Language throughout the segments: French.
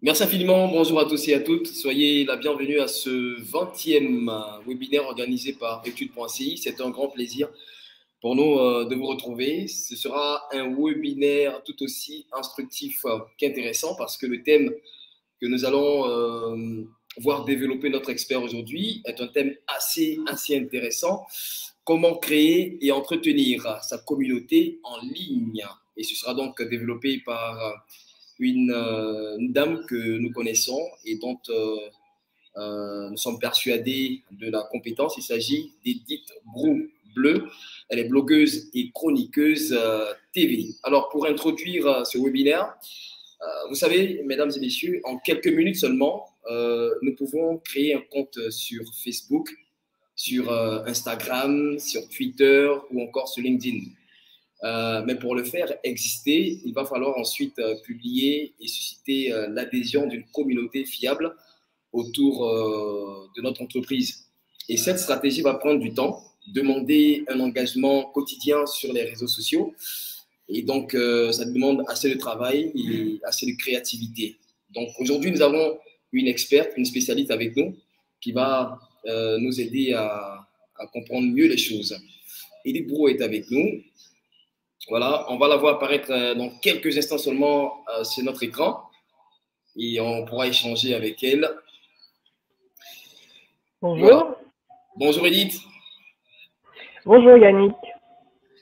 Merci infiniment, bonjour à tous et à toutes. Soyez la bienvenue à ce 20e webinaire organisé par études.ci. C'est un grand plaisir pour nous de vous retrouver. Ce sera un webinaire tout aussi instructif qu'intéressant parce que le thème que nous allons voir développer notre expert aujourd'hui est un thème assez intéressant. Comment créer et entretenir sa communauté en ligne. Et ce sera donc développé par une dame que nous connaissons et dont nous sommes persuadés de la compétence. Il s'agit d'Edith Brou. Elle est blogueuse et chroniqueuse TV. Alors, pour introduire ce webinaire, vous savez, mesdames et messieurs, en quelques minutes seulement, nous pouvons créer un compte sur Facebook, sur Instagram, sur Twitter ou encore sur LinkedIn. Mais pour le faire exister, il va falloir ensuite publier et susciter l'adhésion d'une communauté fiable autour de notre entreprise. Et cette stratégie va prendre du temps, demander un engagement quotidien sur les réseaux sociaux. Et donc, ça demande assez de travail et assez de créativité. Donc, aujourd'hui, nous avons une experte, une spécialiste avec nous qui va nous aider à comprendre mieux les choses. Edith Brou est avec nous. Voilà, on va la voir apparaître dans quelques instants seulement sur notre écran et on pourra échanger avec elle. Bonjour. Voilà. Bonjour Edith. Bonjour Yannick.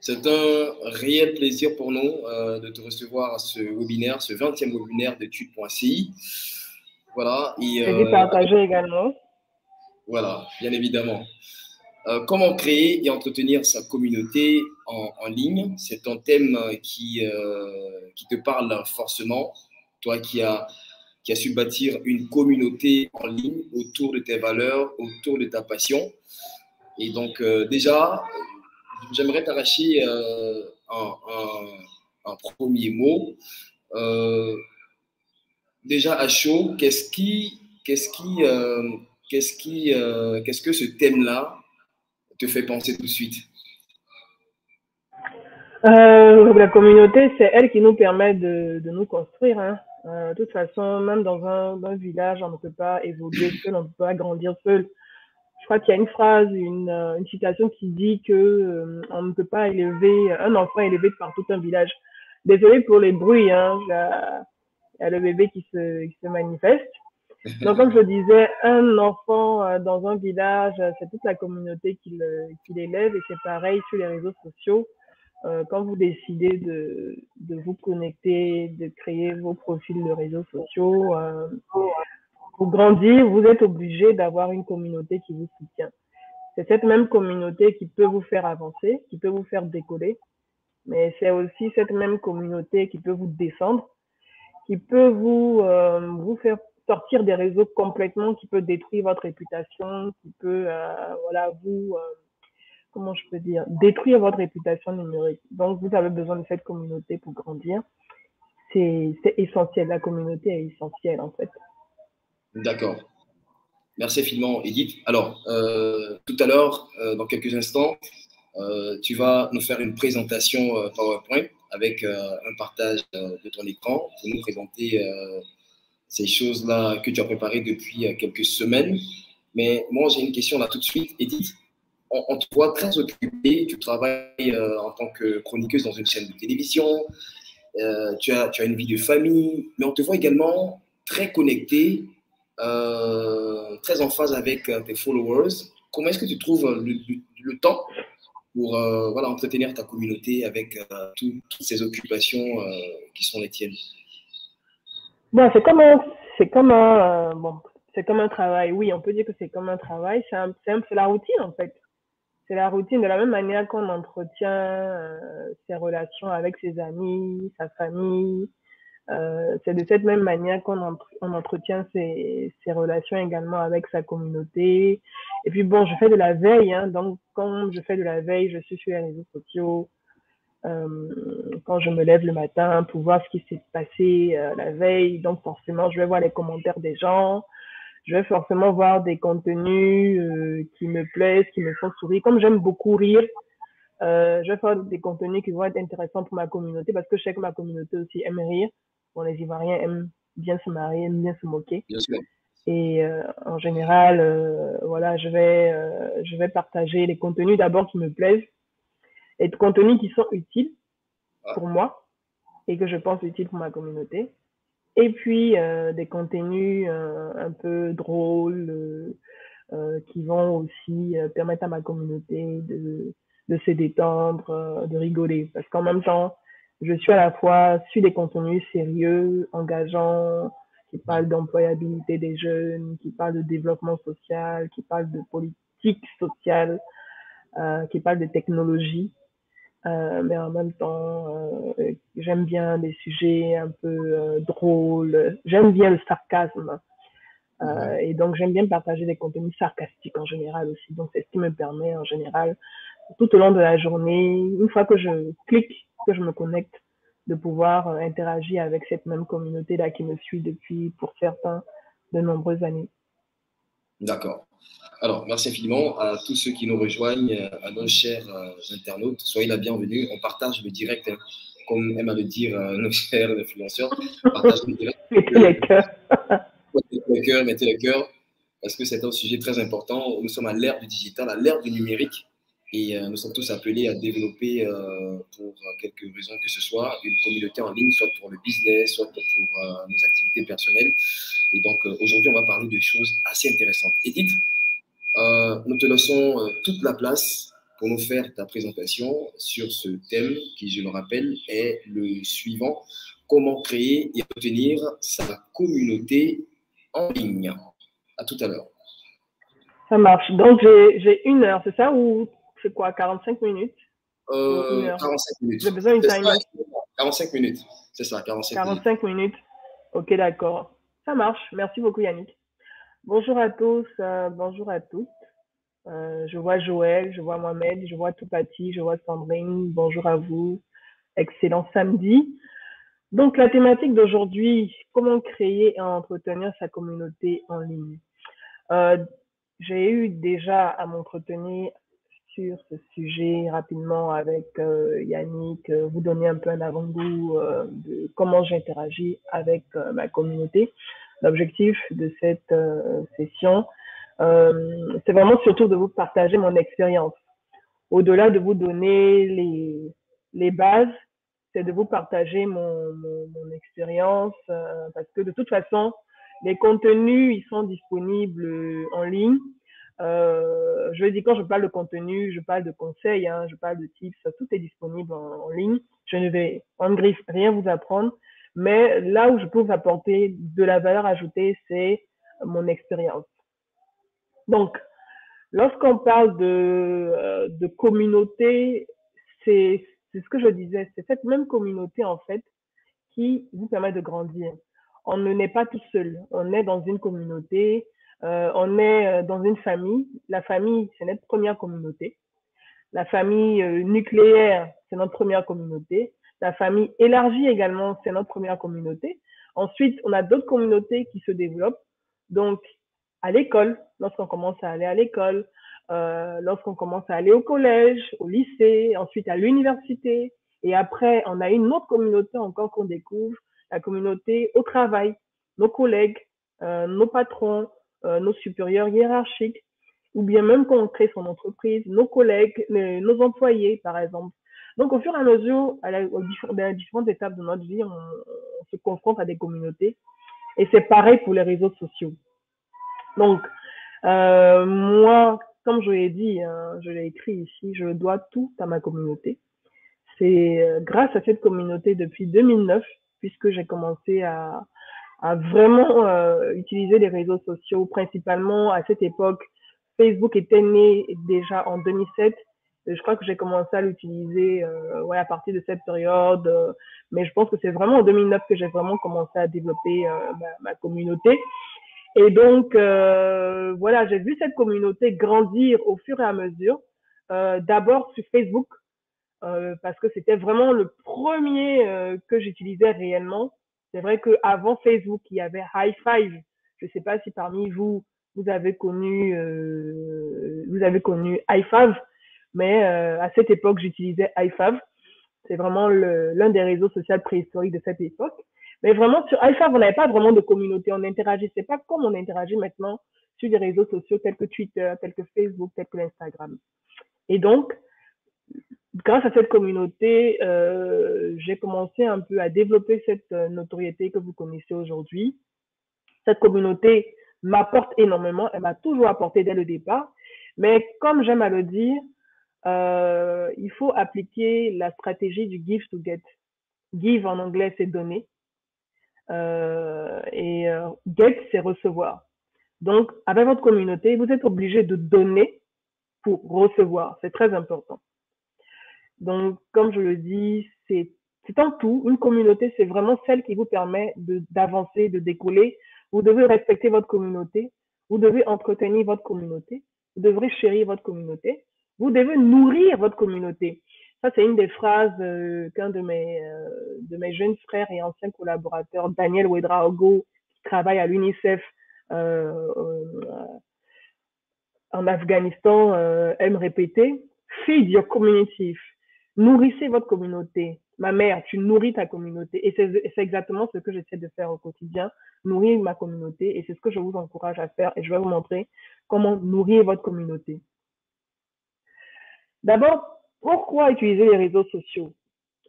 C'est un réel plaisir pour nous de te recevoir à ce webinaire, ce 20e webinaire d'études.ci. Voilà. Et de partager également. Voilà, bien évidemment. Comment créer et entretenir sa communauté en ligne? C'est un thème qui te parle forcément, toi qui as su bâtir une communauté en ligne autour de tes valeurs, autour de ta passion. Et donc déjà, j'aimerais t'arracher un premier mot. Déjà à chaud, qu'est-ce que ce thème-là te fait penser tout de suite? La communauté, c'est elle qui nous permet de nous construire. Hein. De toute façon, même dans un village, on ne peut pas évoluer seul, on ne peut pas grandir seul. Je crois qu'il y a une phrase, une citation qui dit que on ne peut pas élever un enfant élevé par tout un village. Désolée pour les bruits, hein, il y a le bébé qui se manifeste. Donc, comme je disais, un enfant dans un village, c'est toute la communauté qui l'élève et c'est pareil sur les réseaux sociaux. Quand vous décidez de vous connecter, de créer vos profils de réseaux sociaux, pour grandir, vous êtes obligé d'avoir une communauté qui vous soutient. C'est cette même communauté qui peut vous faire avancer, qui peut vous faire décoller, mais c'est aussi cette même communauté qui peut vous descendre, qui peut vous faire sortir des réseaux complètement, qui peut détruire votre réputation, qui peut, détruire votre réputation numérique. Donc, vous avez besoin de cette communauté pour grandir. C'est essentiel, la communauté est essentielle, en fait. D'accord. Merci infiniment, Edith. Alors, tout à l'heure, dans quelques instants, tu vas nous faire une présentation PowerPoint avec un partage de ton écran pour nous présenter ces choses-là que tu as préparées depuis quelques semaines. Mais moi, j'ai une question là tout de suite. Edith, on te voit très occupée. Tu travailles en tant que chroniqueuse dans une chaîne de télévision. Tu as une vie de famille. Mais on te voit également très connectée, très en phase avec tes followers. Comment est-ce que tu trouves le temps pour entretenir ta communauté avec toutes ces occupations qui sont les tiennes? Bon, c'est comme un travail. Oui, on peut dire que c'est comme un travail. C'est la routine, en fait. C'est la routine de la même manière qu'on entretient ses relations avec ses amis, sa famille. C'est de cette même manière qu'on entretient ses relations également avec sa communauté. Et puis, bon, je fais de la veille. Hein, donc, quand je fais de la veille, je suis sur les réseaux sociaux. Quand je me lève le matin pour voir ce qui s'est passé la veille. Donc, forcément, je vais voir les commentaires des gens. Je vais forcément voir des contenus qui me plaisent, qui me font sourire. Comme j'aime beaucoup rire, je vais faire des contenus qui vont être intéressants pour ma communauté parce que je sais que ma communauté aussi aime rire. Bon, les Ivoiriens aiment bien se marrer, aiment bien se moquer. Bien sûr. Et en général, voilà, je vais partager les contenus d'abord qui me plaisent et de contenus qui sont utiles pour moi et que je pense utiles pour ma communauté. Et puis, des contenus un peu drôles qui vont aussi permettre à ma communauté de se détendre, de rigoler. Parce qu'en même temps, je suis à la fois sur des contenus sérieux, engageants, qui parlent d'employabilité des jeunes, qui parlent de développement social, qui parlent de politique sociale, qui parlent de technologie. Mais en même temps, j'aime bien des sujets un peu drôles. J'aime bien le sarcasme. Et donc, j'aime bien partager des contenus sarcastiques en général aussi. Donc, c'est ce qui me permet en général, tout au long de la journée, une fois que je clique, que je me connecte, de pouvoir interagir avec cette même communauté-là qui me suit depuis, pour certains, de nombreuses années. D'accord. Alors, merci infiniment à tous ceux qui nous rejoignent, à nos chers internautes. Soyez la bienvenue. On partage le direct, hein, comme aiment à le dire nos chers influenceurs. On partage le direct. Mettez les cœurs. Mettez le cœur, parce que c'est un sujet très important. Nous sommes à l'ère du digital, à l'ère du numérique. Et nous sommes tous appelés à développer, pour quelques raisons que ce soit, une communauté en ligne, soit pour le business, soit pour nos activités personnelles. Et donc, aujourd'hui, on va parler de choses assez intéressantes. Edith, nous te laissons toute la place pour nous faire ta présentation sur ce thème qui, je le rappelle, est le suivant. Comment créer et obtenir sa communauté en ligne. À tout à l'heure. Ça marche. Donc, j'ai 1 heure, c'est ça ou... C'est quoi, 45 minutes 45 minutes. J'ai besoin d'une timer. 45 minutes, c'est ça, 45 minutes. Ok, d'accord. Ça marche. Merci beaucoup, Yannick. Bonjour à tous, bonjour à toutes. Je vois Joël, je vois Mohamed, je vois Toupati, je vois Sandrine. Bonjour à vous. Excellent samedi. Donc, la thématique d'aujourd'hui, comment créer et entretenir sa communauté en ligne. J'ai eu déjà à m'entretenir sur ce sujet rapidement avec Yannick, vous donner un peu un avant-goût de comment j'interagis avec ma communauté. L'objectif de cette session, c'est vraiment surtout de vous partager mon expérience. Au-delà de vous donner les bases, c'est de vous partager mon expérience parce que de toute façon, les contenus, ils sont disponibles en ligne. Je veux dire, quand je parle de contenu, je parle de conseils, hein, je parle de tips, tout est disponible en ligne. Je ne vais en gris rien vous apprendre, mais là où je peux vous apporter de la valeur ajoutée, c'est mon expérience. Donc, lorsqu'on parle de communauté, c'est ce que je disais, c'est cette même communauté en fait qui vous permet de grandir. On ne naît pas tout seul, on est dans une communauté. On est dans une famille. La famille, c'est notre première communauté. La famille nucléaire, c'est notre première communauté. La famille élargie également, c'est notre première communauté. Ensuite, on a d'autres communautés qui se développent. Donc, à l'école, lorsqu'on commence à aller à l'école, lorsqu'on commence à aller au collège, au lycée, ensuite à l'université. Et après, on a une autre communauté encore qu'on découvre, la communauté au travail, nos collègues, nos patrons, nos supérieurs hiérarchiques, ou bien même quand on crée son entreprise, nos collègues, nos employés, par exemple. Donc, au fur et à mesure, à différentes étapes de notre vie, on se confronte à des communautés. Et c'est pareil pour les réseaux sociaux. Donc, moi, comme je l'ai dit, hein, je l'ai écrit ici, je dois tout à ma communauté. C'est grâce à cette communauté depuis 2009, puisque j'ai commencé à vraiment utiliser les réseaux sociaux, principalement à cette époque. Facebook était né déjà en 2007. Je crois que j'ai commencé à l'utiliser à partir de cette période. Mais je pense que c'est vraiment en 2009 que j'ai vraiment commencé à développer ma communauté. Et donc, voilà, j'ai vu cette communauté grandir au fur et à mesure. D'abord sur Facebook, parce que c'était vraiment le premier que j'utilisais réellement. C'est vrai qu'avant Facebook, il y avait High Five. Je ne sais pas si parmi vous, vous avez connu High Five, mais à cette époque, j'utilisais High Five. C'est vraiment l'un des réseaux sociaux préhistoriques de cette époque. Mais vraiment, sur iFab, on n'avait pas vraiment de communauté. On n'interagissait pas comme on interagit maintenant sur des réseaux sociaux tels que Twitter, tels que Facebook, tels que Instagram. Et donc, grâce à cette communauté, j'ai commencé un peu à développer cette notoriété que vous connaissez aujourd'hui. Cette communauté m'apporte énormément. Elle m'a toujours apporté dès le départ. Mais comme j'aime à le dire, il faut appliquer la stratégie du give to get. Give en anglais, c'est donner. Et get, c'est recevoir. Donc, avec votre communauté, vous êtes obligé de donner pour recevoir. C'est très important. Donc, comme je le dis, c'est en tout. Une communauté, c'est vraiment celle qui vous permet d'avancer, de décoller. Vous devez respecter votre communauté. Vous devez entretenir votre communauté. Vous devrez chérir votre communauté. Vous devez nourrir votre communauté. Ça, c'est une des phrases qu'un de mes jeunes frères et anciens collaborateurs, Daniel Ouedraogo, qui travaille à l'UNICEF en Afghanistan, aime répéter. Feed your community. Nourrissez votre communauté. Ma mère, tu nourris ta communauté. Et c'est exactement ce que j'essaie de faire au quotidien, nourrir ma communauté. Et c'est ce que je vous encourage à faire. Et je vais vous montrer comment nourrir votre communauté. D'abord, pourquoi utiliser les réseaux sociaux?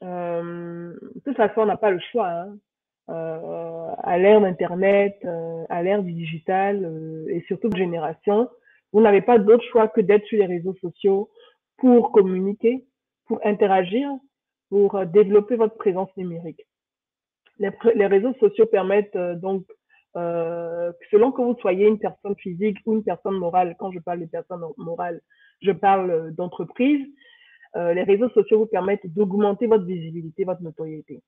De toute façon, on n'a pas le choix. Hein. À l'ère d'Internet, à l'ère du digital et surtout de génération, vous n'avez pas d'autre choix que d'être sur les réseaux sociaux pour communiquer, pour interagir, pour développer votre présence numérique. Les réseaux sociaux permettent donc, selon que vous soyez une personne physique ou une personne morale, quand je parle de personne morale, je parle d'entreprise, les réseaux sociaux vous permettent d'augmenter votre visibilité, votre notoriété.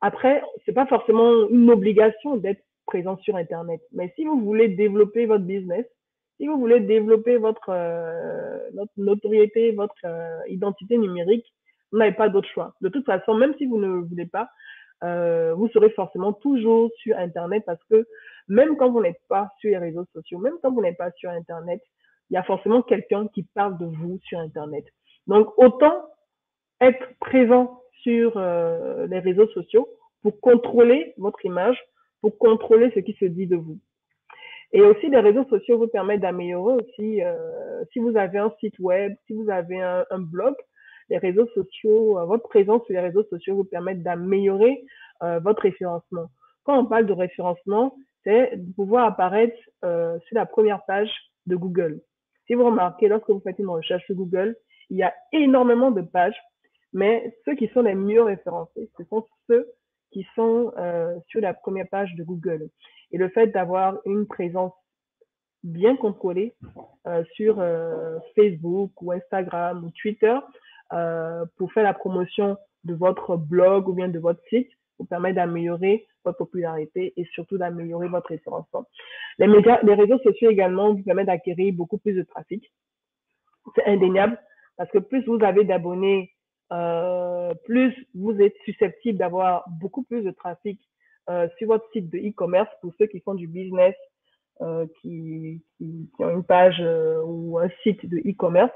Après, ce n'est pas forcément une obligation d'être présent sur Internet, mais si vous voulez développer votre business, si vous voulez développer votre notoriété, votre identité numérique, vous n'avez pas d'autre choix. De toute façon, même si vous ne voulez pas, vous serez forcément toujours sur Internet parce que même quand vous n'êtes pas sur les réseaux sociaux, même quand vous n'êtes pas sur Internet, il y a forcément quelqu'un qui parle de vous sur Internet. Donc, autant être présent sur les réseaux sociaux pour contrôler votre image, pour contrôler ce qui se dit de vous. Et aussi, les réseaux sociaux vous permettent d'améliorer aussi, si vous avez un site web, si vous avez un blog, les réseaux sociaux, votre présence sur les réseaux sociaux vous permettent d'améliorer votre référencement. Quand on parle de référencement, c'est de pouvoir apparaître sur la première page de Google. Si vous remarquez, lorsque vous faites une recherche sur Google, il y a énormément de pages, mais ceux qui sont les mieux référencés, ce sont ceux qui sont sur la première page de Google. Et le fait d'avoir une présence bien contrôlée sur Facebook ou Instagram ou Twitter pour faire la promotion de votre blog ou bien de votre site vous permet d'améliorer votre popularité et surtout d'améliorer votre référencement. Les médias, les réseaux sociaux également vous permettent d'acquérir beaucoup plus de trafic. C'est indéniable parce que plus vous avez d'abonnés, plus vous êtes susceptible d'avoir beaucoup plus de trafic sur votre site de e-commerce pour ceux qui font du business, qui ont une page ou un site de e-commerce.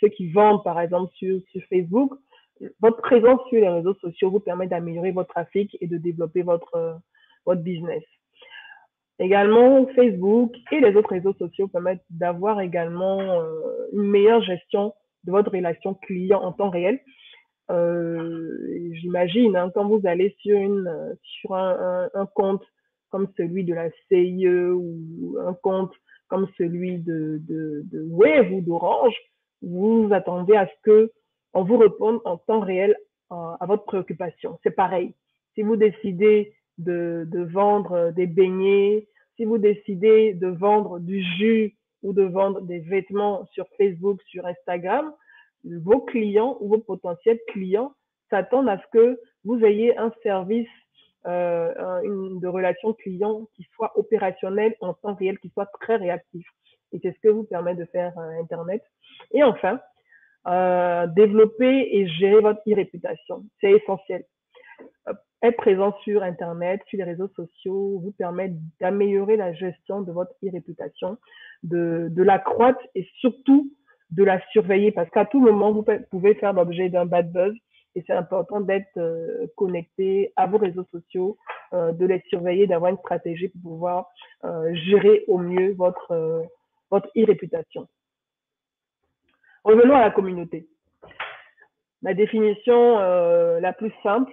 Ceux qui vendent par exemple sur Facebook, votre présence sur les réseaux sociaux vous permet d'améliorer votre trafic et de développer votre business. Également, Facebook et les autres réseaux sociaux permettent d'avoir également une meilleure gestion de votre relation client en temps réel. J'imagine, hein, quand vous allez sur un compte comme celui de la CIE ou un compte comme celui de Wave ou d'Orange, vous attendez à ce que on vous réponde en temps réel à votre préoccupation. C'est pareil. Si vous décidez de vendre des beignets, si vous décidez de vendre du jus ou de vendre des vêtements sur Facebook, sur Instagram, vos clients ou vos potentiels clients s'attendent à ce que vous ayez un service de relation client qui soit opérationnel en temps réel, qui soit très réactif. Et c'est ce que vous permet de faire Internet. Et enfin, développer et gérer votre e-réputation. C'est essentiel. Être présent sur Internet, sur les réseaux sociaux, vous permet d'améliorer la gestion de votre e-réputation, de l'accroître et surtout de la surveiller parce qu'à tout moment, vous pouvez faire l'objet d'un bad buzz. Et c'est important d'être connecté à vos réseaux sociaux, de les surveiller, d'avoir une stratégie pour pouvoir gérer au mieux votre e-réputation. Revenons à la communauté. La définition la plus simple,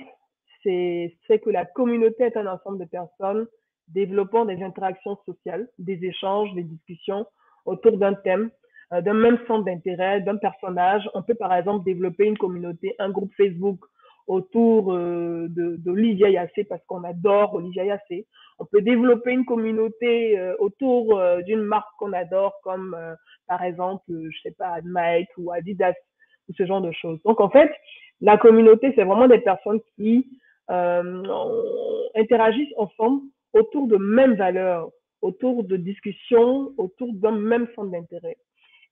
c'est que la communauté est un ensemble de personnes développant des interactions sociales, des échanges, des discussions autour d'un thème, d'un même centre d'intérêt, d'un personnage. On peut par exemple développer une communauté, un groupe Facebook autour d'Olivia Yacé parce qu'on adore Olivia Yacé. On peut développer une communauté autour d'une marque qu'on adore comme par exemple, je sais pas, Nike ou Adidas ou ce genre de choses. Donc en fait, la communauté, c'est vraiment des personnes qui interagissent ensemble autour de mêmes valeurs, autour de discussions, autour d'un même centre d'intérêt.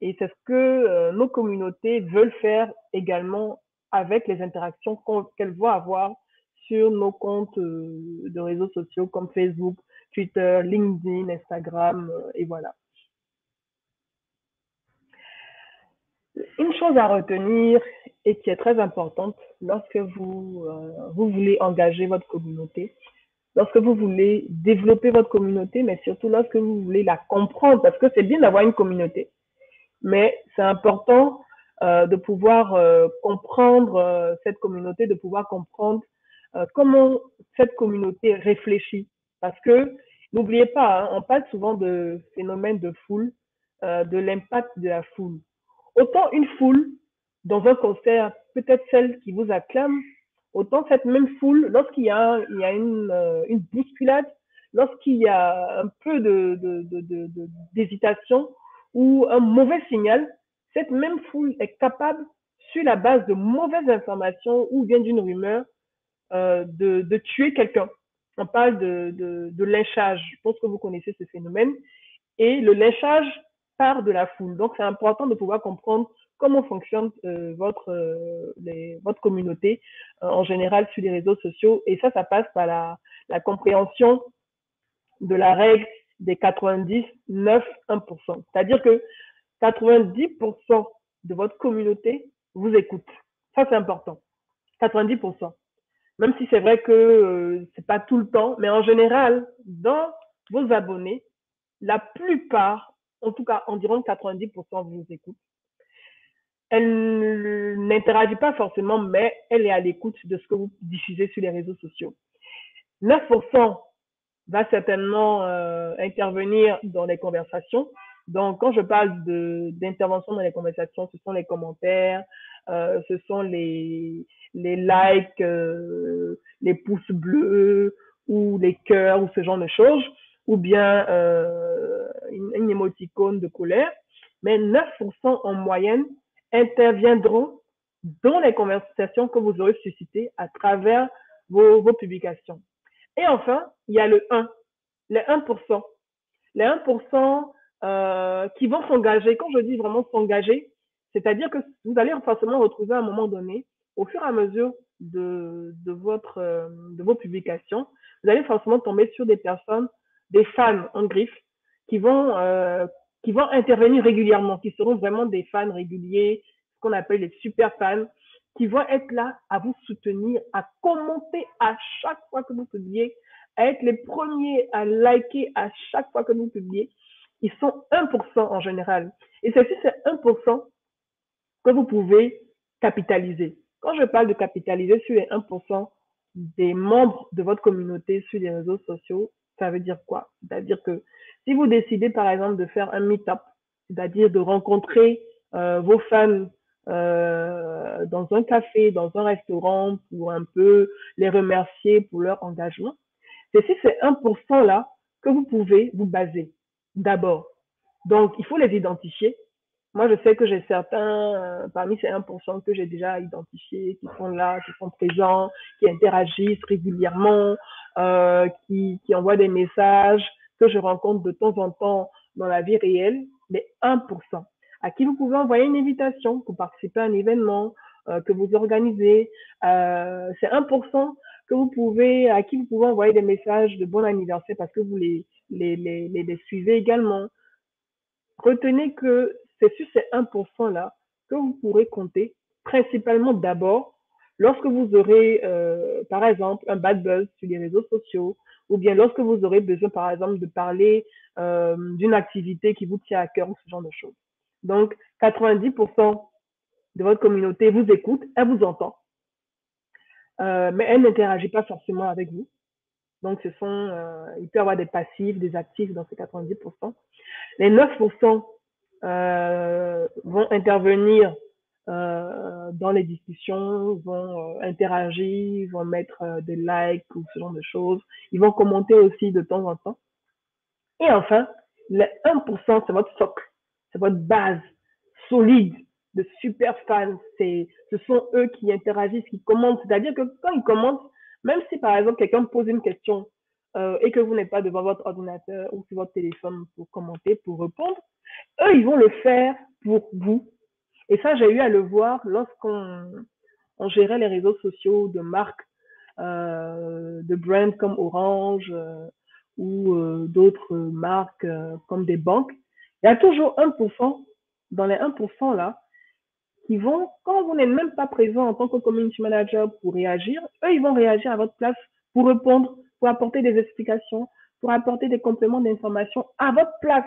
Et c'est ce que nos communautés veulent faire également avec les interactions qu'elles vont avoir sur nos comptes de réseaux sociaux comme Facebook, Twitter, LinkedIn, Instagram, et voilà. Une chose à retenir et qui est très importante lorsque vous voulez engager votre communauté, lorsque vous voulez développer votre communauté, mais surtout lorsque vous voulez la comprendre, parce que c'est bien d'avoir une communauté, mais c'est important de pouvoir comprendre cette communauté, de pouvoir comprendre comment cette communauté réfléchit. Parce que, n'oubliez pas, hein, on parle souvent de phénomène de foule, de l'impact de la foule. Autant une foule dans un concert, peut-être celle qui vous acclame, autant cette même foule, lorsqu'il y a, une bousculade, lorsqu'il y a un peu d'hésitation ou un mauvais signal, cette même foule est capable, sur la base de mauvaises informations ou bien d'une rumeur, de tuer quelqu'un. On parle de lynchage. Je pense que vous connaissez ce phénomène. Et le lynchage part de la foule. Donc, c'est important de pouvoir comprendre comment fonctionne votre communauté en général sur les réseaux sociaux. Et ça, ça passe par la compréhension de la règle des 90, 9, 1%. C'est-à-dire que 90% de votre communauté vous écoute. Ça, c'est important. 90%. Même si c'est vrai que c'est pas tout le temps, mais en général, dans vos abonnés, la plupart, en tout cas, environ 90% vous écoutent. Elle n'interagit pas forcément, mais elle est à l'écoute de ce que vous diffusez sur les réseaux sociaux. 9% va certainement intervenir dans les conversations. Donc, quand je parle d'intervention dans les conversations, ce sont les commentaires, ce sont les likes, les pouces bleus ou les cœurs ou ce genre de choses, ou bien une émoticône de colère. Mais 9% en moyenne interviendront dans les conversations que vous aurez suscitées à travers vos publications. Et enfin, il y a le 1, les 1%. Les 1% qui vont s'engager. Quand je dis vraiment s'engager, c'est-à-dire que vous allez forcément retrouver à un moment donné, au fur et à mesure de vos publications, vous allez forcément tomber sur des personnes, des fans en griffe, qui vont intervenir régulièrement, qui seront vraiment des fans réguliers, ce qu'on appelle les super fans, qui vont être là à vous soutenir, à commenter à chaque fois que vous publiez, à être les premiers à liker à chaque fois que vous publiez. Ils sont 1% en général. Et c'est 1% que vous pouvez capitaliser. Quand je parle de capitaliser sur les 1% des membres de votre communauté sur les réseaux sociaux, ça veut dire quoi? C'est-à-dire que si vous décidez, par exemple, de faire un meet-up, c'est-à-dire de rencontrer vos fans dans un café, dans un restaurant, pour un peu les remercier pour leur engagement, c'est sur ces 1%-là que vous pouvez vous baser d'abord. Donc, il faut les identifier. Moi, je sais que j'ai certains, parmi ces 1% que j'ai déjà identifiés, qui sont là, qui sont présents, qui interagissent régulièrement, qui envoient des messages, que je rencontre de temps en temps dans la vie réelle, les 1%, à qui vous pouvez envoyer une invitation pour participer à un événement que vous organisez. C'est 1% à qui vous pouvez envoyer des messages de bon anniversaire parce que vous les suivez également. Retenez que c'est sur ces 1% là que vous pourrez compter, principalement d'abord Lorsque vous aurez, par exemple, un bad buzz sur les réseaux sociaux, ou bien lorsque vous aurez besoin, par exemple, de parler d'une activité qui vous tient à cœur ou ce genre de choses. Donc, 90% de votre communauté vous écoute, elle vous entend, mais elle n'interagit pas forcément avec vous. Donc, ce sont, il peut y avoir des passifs, des actifs dans ces 90%. Les 9% vont intervenir dans les discussions, vont interagir, vont mettre des likes ou ce genre de choses. Ils vont commenter aussi de temps en temps. Et enfin, les 1%, c'est votre socle, c'est votre base solide de super fans. Ce sont eux qui interagissent, qui commentent. C'est-à-dire que quand ils commentent, même si, par exemple, quelqu'un pose une question et que vous n'êtes pas devant votre ordinateur ou sur votre téléphone pour commenter, pour répondre, eux, ils vont le faire pour vous. Et ça, j'ai eu à le voir lorsqu'on gérait les réseaux sociaux de marques, de brands comme Orange ou d'autres marques comme des banques. Il y a toujours 1%, dans les 1% là, qui vont, quand vous n'êtes même pas présent en tant que community manager pour réagir, eux, ils vont réagir à votre place pour répondre, pour apporter des explications, pour apporter des compléments d'information à votre place,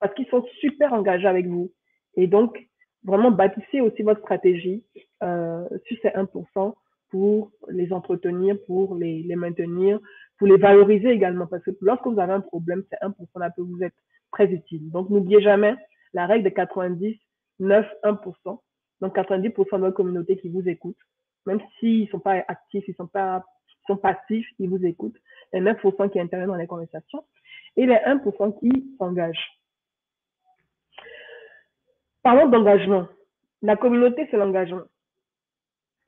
parce qu'ils sont super engagés avec vous. Et donc, vraiment, bâtissez aussi votre stratégie sur ces 1% pour les entretenir, pour les maintenir, pour les valoriser également, parce que lorsque vous avez un problème, ces 1%-là peut vous être très utile. Donc, n'oubliez jamais la règle de 90, 9, 1%. Donc, 90% de votre communauté qui vous écoute. Même s'ils ne sont pas actifs, ils sont passifs, ils vous écoutent. Les 9% qui interviennent dans les conversations et les 1% qui s'engagent. Parlons d'engagement. La communauté, c'est l'engagement.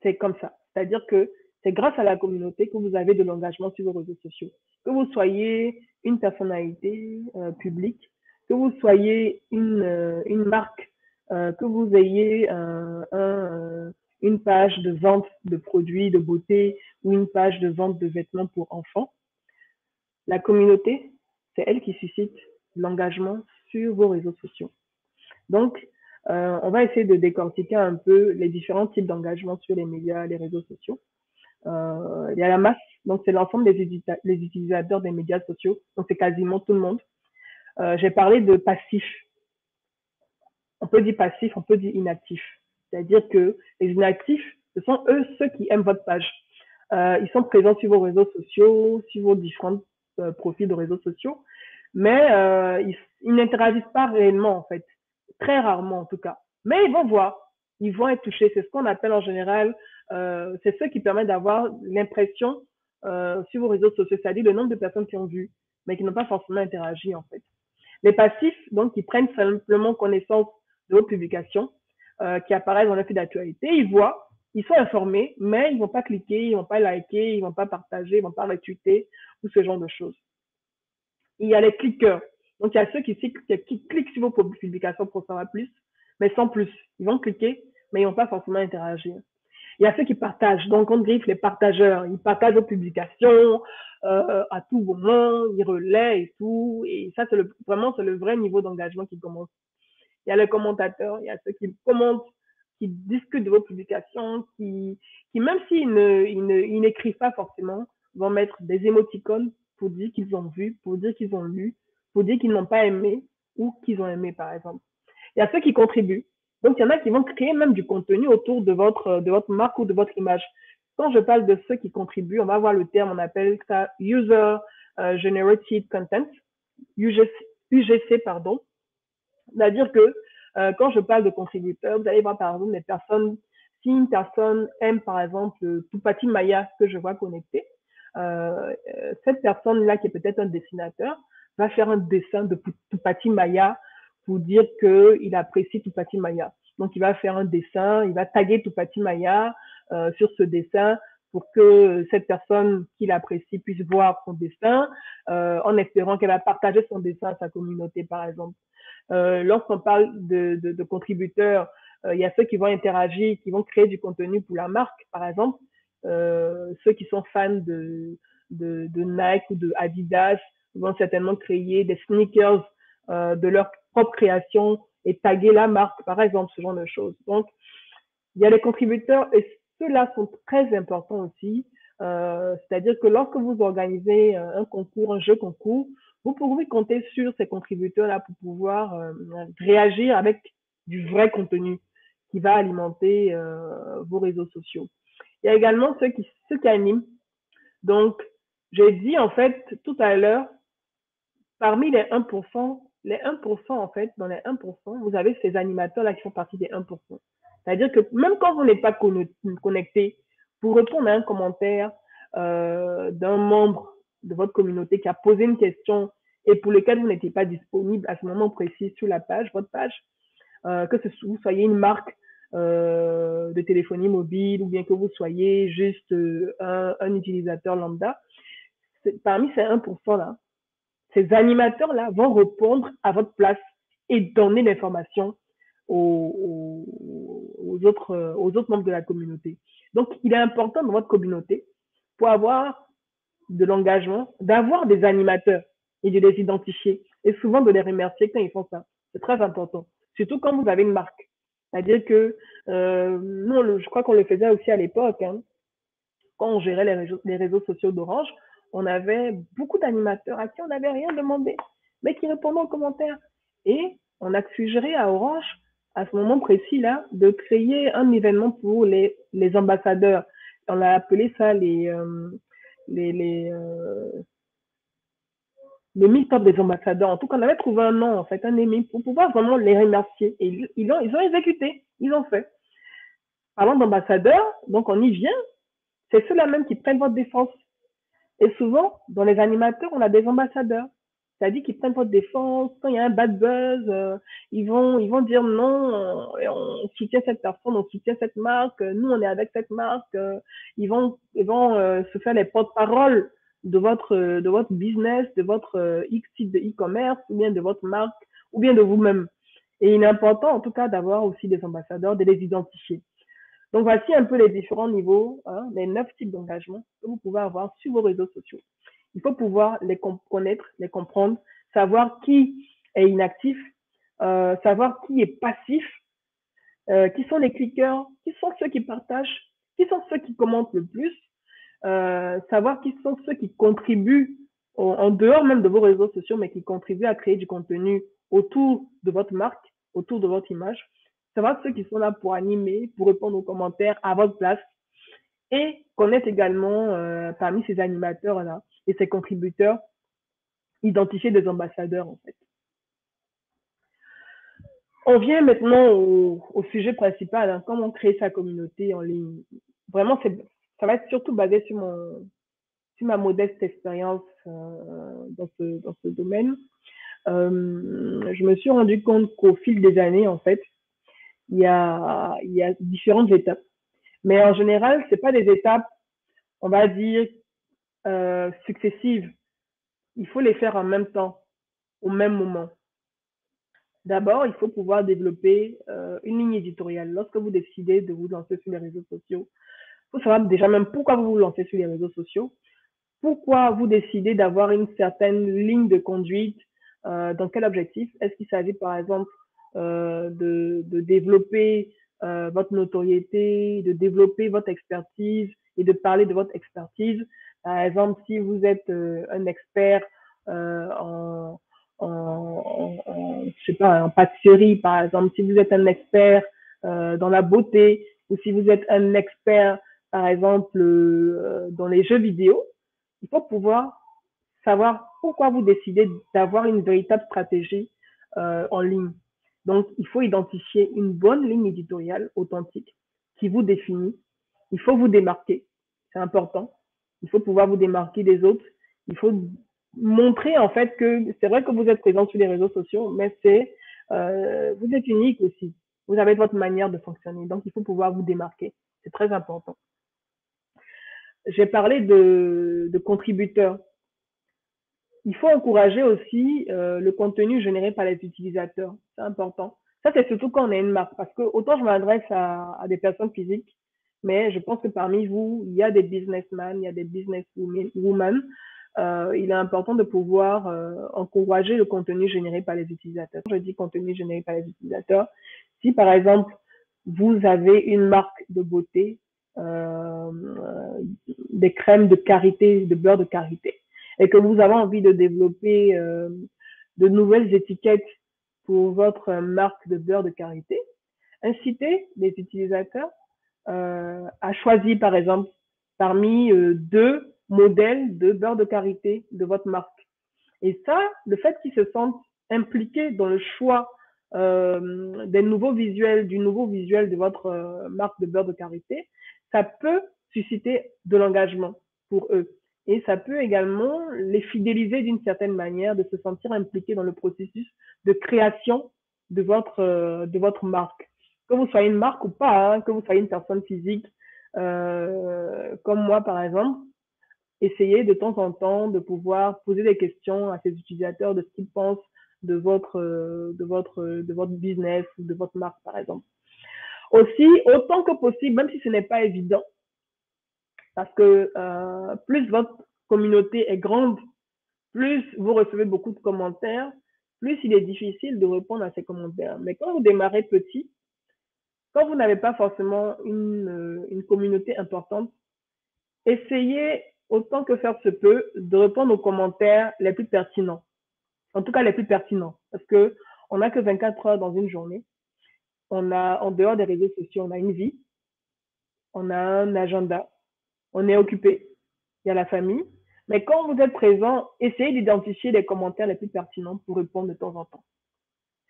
C'est comme ça. C'est-à-dire que c'est grâce à la communauté que vous avez de l'engagement sur vos réseaux sociaux. Que vous soyez une personnalité publique, que vous soyez une marque, que vous ayez une page de vente de produits de beauté ou une page de vente de vêtements pour enfants, la communauté, c'est elle qui suscite l'engagement sur vos réseaux sociaux. Donc, on va essayer de décortiquer un peu les différents types d'engagement sur les médias, les réseaux sociaux. Il y a la masse, donc c'est l'ensemble des utilisateurs des médias sociaux, donc c'est quasiment tout le monde. J'ai parlé de passif. On peut dire passif, on peut dire inactif. C'est-à-dire que les inactifs, ce sont eux, ceux qui aiment votre page. Ils sont présents sur vos réseaux sociaux, sur vos différents profils de réseaux sociaux, mais ils n'interagissent pas réellement, en fait. Très rarement, en tout cas. Mais ils vont voir, ils vont être touchés. C'est ce qu'on appelle en général, c'est ce qui permet d'avoir l'impression sur vos réseaux sociaux, c'est-à-dire le nombre de personnes qui ont vu, mais qui n'ont pas forcément interagi, en fait. Les passifs, donc, qui prennent simplement connaissance de vos publications, qui apparaissent dans le fil d'actualité, ils voient, ils sont informés, mais ils ne vont pas cliquer, ils ne vont pas liker, ils ne vont pas partager, ils ne vont pas retweeter, ou ce genre de choses. Il y a les cliqueurs. Donc, il y a ceux qui cliquent sur vos publications pour savoir plus, mais sans plus. Ils vont cliquer, mais ils ne vont pas forcément interagir. Il y a ceux qui partagent. Donc, on griffe les partageurs. Ils partagent vos publications à tout moment, ils relaient et tout. Et ça, vraiment, c'est le vrai niveau d'engagement qui commence. Il y a les commentateurs, il y a ceux qui commentent, qui discutent de vos publications, qui même s'ils n'écrivent pas forcément, vont mettre des émoticônes pour dire qu'ils ont vu, pour dire qu'ils ont lu, pour dire qu'ils n'ont pas aimé ou qu'ils ont aimé, par exemple. Il y a ceux qui contribuent. Donc, il y en a qui vont créer même du contenu autour de votre marque ou de votre image. Quand je parle de ceux qui contribuent, on va voir le terme, on appelle ça « user-generated content », UGC, pardon. C'est-à-dire que quand je parle de contributeurs, vous allez voir, par exemple, des personnes, si une personne aime, par exemple, Toupati Maya que je vois connectée, cette personne-là qui est peut-être un dessinateur, va faire un dessin de Toupati Maya pour dire qu'il apprécie Toupati Maya. Donc, il va faire un dessin, il va taguer Toupati Maya sur ce dessin pour que cette personne qu'il apprécie puisse voir son dessin en espérant qu'elle va partager son dessin à sa communauté, par exemple. Lorsqu'on parle de contributeurs, il y a ceux qui vont interagir, qui vont créer du contenu pour la marque, par exemple. Ceux qui sont fans de Nike ou de Adidas, vont certainement créer des sneakers de leur propre création et taguer la marque, par exemple, ce genre de choses. Donc, il y a les contributeurs et ceux-là sont très importants aussi. C'est-à-dire que lorsque vous organisez un concours, un jeu concours, vous pouvez compter sur ces contributeurs-là pour pouvoir réagir avec du vrai contenu qui va alimenter vos réseaux sociaux. Il y a également ceux qui animent. Donc, j'ai dit en fait tout à l'heure, parmi les 1%, en fait, dans les 1%, vous avez ces animateurs-là qui font partie des 1%. C'est-à-dire que même quand vous n'êtes pas connecté, pour répondre à un commentaire d'un membre de votre communauté qui a posé une question et pour lequel vous n'étiez pas disponible à ce moment précis sur la page, votre page, que vous soyez une marque de téléphonie mobile ou bien que vous soyez juste un utilisateur lambda, parmi ces 1%-là, ces animateurs-là vont répondre à votre place et donner l'information aux autres membres de la communauté. Donc, il est important dans votre communauté, pour avoir de l'engagement, d'avoir des animateurs et de les identifier et souvent de les remercier quand ils font ça. C'est très important, surtout quand vous avez une marque. C'est-à-dire que, nous, je crois qu'on le faisait aussi à l'époque, hein, quand on gérait les réseaux sociaux d'Orange, on avait beaucoup d'animateurs à qui on n'avait rien demandé, mais qui répondaient aux commentaires. Et on a suggéré à Orange, à ce moment précis-là, de créer un événement pour les ambassadeurs. On a appelé ça le meet-up des ambassadeurs. En tout cas, on avait trouvé un nom, en fait, un ennemi, pour pouvoir vraiment les remercier. Et ils ont exécuté, ils ont fait. Parlant d'ambassadeurs, donc on y vient, c'est ceux-là même qui prennent votre défense. Et souvent, dans les animateurs, on a des ambassadeurs. C'est-à-dire qu'ils prennent votre défense, quand il y a un bad buzz, ils vont dire non, on soutient cette personne, on soutient cette marque, nous on est avec cette marque, ils vont se faire les porte-parole de votre business, de votre site de e-commerce, ou bien de votre marque, ou bien de vous-même. Et il est important en tout cas d'avoir aussi des ambassadeurs, de les identifier. Donc voici un peu les différents niveaux, hein, les 9 types d'engagement que vous pouvez avoir sur vos réseaux sociaux. Il faut pouvoir les connaître, les comprendre, savoir qui est inactif, savoir qui est passif, qui sont les cliqueurs, qui sont ceux qui partagent, qui sont ceux qui commentent le plus, savoir qui sont ceux qui contribuent en dehors même de vos réseaux sociaux, mais qui contribuent à créer du contenu autour de votre marque, autour de votre image, savoir ceux qui sont là pour animer, pour répondre aux commentaires à votre place, et connaître également parmi ces animateurs-là et ces contributeurs, identifier des ambassadeurs en fait. On vient maintenant au sujet principal, hein, comment créer sa communauté en ligne. Vraiment, ça va être surtout basé sur ma modeste expérience dans ce domaine. Je me suis rendu compte qu'au fil des années, en fait, il y a différentes étapes. Mais en général, ce n'est pas des étapes, on va dire, successives. Il faut les faire en même temps, au même moment. D'abord, il faut pouvoir développer une ligne éditoriale. Lorsque vous décidez de vous lancer sur les réseaux sociaux, il faut savoir déjà même pourquoi vous vous lancez sur les réseaux sociaux, pourquoi vous décidez d'avoir une certaine ligne de conduite, dans quel objectif. Est-ce qu'il s'agit par exemple de développer votre notoriété, de développer votre expertise et de parler de votre expertise. Par exemple, si vous êtes un expert en pâtisserie, par exemple, si vous êtes un expert dans la beauté, ou si vous êtes un expert, par exemple, dans les jeux vidéo, il faut pouvoir savoir pourquoi vous décidez d'avoir une véritable stratégie en ligne. Donc, il faut identifier une bonne ligne éditoriale authentique qui vous définit. Il faut vous démarquer, c'est important. Il faut pouvoir vous démarquer des autres. Il faut montrer en fait que c'est vrai que vous êtes présent sur les réseaux sociaux, mais vous êtes unique aussi. Vous avez votre manière de fonctionner, donc il faut pouvoir vous démarquer. C'est très important. J'ai parlé de contributeurs. Il faut encourager aussi le contenu généré par les utilisateurs. C'est important. Ça, c'est surtout quand on est une marque. Parce que autant je m'adresse à des personnes physiques, mais je pense que parmi vous, il y a des businessmen, il y a des businesswomen. Il est important de pouvoir encourager le contenu généré par les utilisateurs. Je dis contenu généré par les utilisateurs. Si, par exemple, vous avez une marque de beauté, des crèmes de karité, de beurre de karité, et que vous avez envie de développer de nouvelles étiquettes pour votre marque de beurre de karité, incitez les utilisateurs à choisir, par exemple, parmi deux modèles de beurre de karité de votre marque. Et ça, le fait qu'ils se sentent impliqués dans le choix du nouveau visuel de votre marque de beurre de karité, ça peut susciter de l'engagement pour eux. Et ça peut également les fidéliser d'une certaine manière, de se sentir impliqués dans le processus de création de votre marque. Que vous soyez une marque ou pas, hein, que vous soyez une personne physique, comme moi par exemple, essayez de temps en temps de pouvoir poser des questions à ces utilisateurs de ce qu'ils pensent de votre business ou de votre marque par exemple. Aussi, autant que possible, même si ce n'est pas évident, parce que plus votre communauté est grande, plus vous recevez beaucoup de commentaires, plus il est difficile de répondre à ces commentaires. Mais quand vous démarrez petit, quand vous n'avez pas forcément une communauté importante, essayez autant que faire se peut de répondre aux commentaires les plus pertinents. En tout cas, les plus pertinents, parce que on n'a que 24 heures dans une journée. On a, en dehors des réseaux sociaux, on a une vie, on a un agenda, on est occupé, il y a la famille. Mais quand vous êtes présent, essayez d'identifier les commentaires les plus pertinents pour répondre de temps en temps.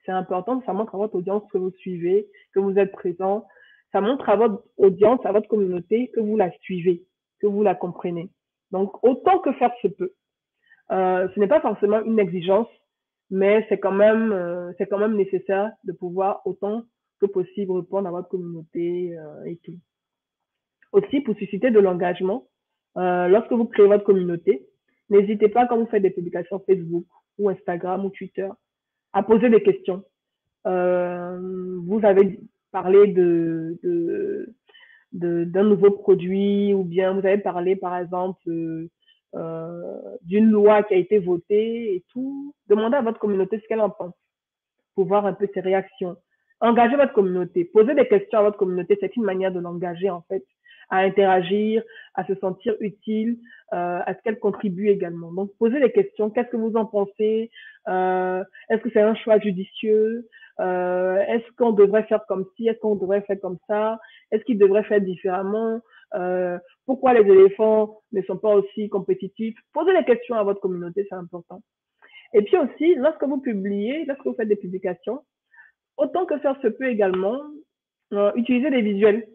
C'est important, ça montre à votre audience que vous suivez, que vous êtes présent. Ça montre à votre audience, à votre communauté, que vous la suivez, que vous la comprenez. Donc, autant que faire se peut. Ce n'est pas forcément une exigence, mais c'est quand même nécessaire de pouvoir autant que possible répondre à votre communauté et tout. Aussi, pour susciter de l'engagement, lorsque vous créez votre communauté, n'hésitez pas, quand vous faites des publications Facebook ou Instagram ou Twitter, à poser des questions. Vous avez parlé d'un nouveau produit, ou bien vous avez parlé, par exemple, d'une loi qui a été votée et tout. Demandez à votre communauté ce qu'elle en pense, pour voir un peu ses réactions. Engagez votre communauté. Posez des questions à votre communauté. C'est une manière de l'engager, en fait, à interagir, à se sentir utile, à ce qu'elle contribue également. Donc, posez des questions. Qu'est-ce que vous en pensez? Est-ce que c'est un choix judicieux? Est-ce qu'on devrait faire comme ci? Est-ce qu'on devrait faire comme ça? Est-ce qu'ils devraient faire différemment? Pourquoi les éléphants ne sont pas aussi compétitifs? Posez des questions à votre communauté, c'est important. Et puis aussi, lorsque vous publiez, lorsque vous faites des publications, autant que faire se peut également, utilisez des visuels.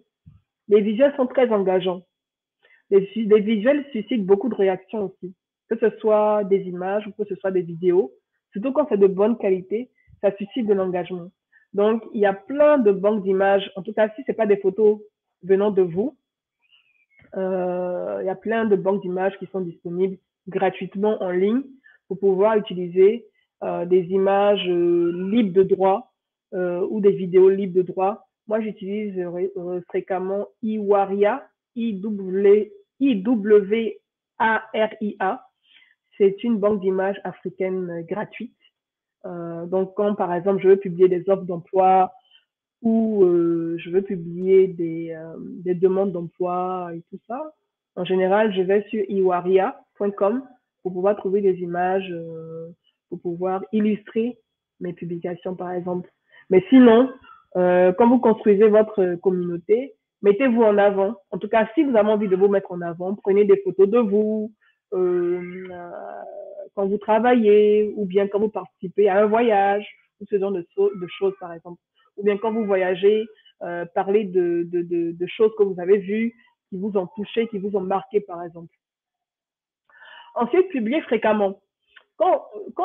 Les visuels sont très engageants. Les visuels suscitent beaucoup de réactions aussi, que ce soit des images ou que ce soit des vidéos. Surtout quand c'est de bonne qualité, ça suscite de l'engagement. Donc, il y a plein de banques d'images. En tout cas, si ce n'est pas des photos venant de vous, il y a plein de banques d'images qui sont disponibles gratuitement en ligne pour pouvoir utiliser des images libres de droit ou des vidéos libres de droit. Moi, j'utilise fréquemment Iwaria, Iwaria. C'est une banque d'images africaine gratuite. Donc, quand, par exemple, je veux publier des offres d'emploi ou je veux publier des demandes d'emploi et tout ça, en général, je vais sur iwaria.com pour pouvoir trouver des images, pour pouvoir illustrer mes publications, par exemple. Mais sinon, quand vous construisez votre communauté, mettez-vous en avant. En tout cas, si vous avez envie de vous mettre en avant, prenez des photos de vous quand vous travaillez, ou bien quand vous participez à un voyage, ou ce genre de choses, par exemple. Ou bien quand vous voyagez, parlez de choses que vous avez vues, qui vous ont touché, qui vous ont marqué, par exemple. Ensuite, publiez fréquemment. Quand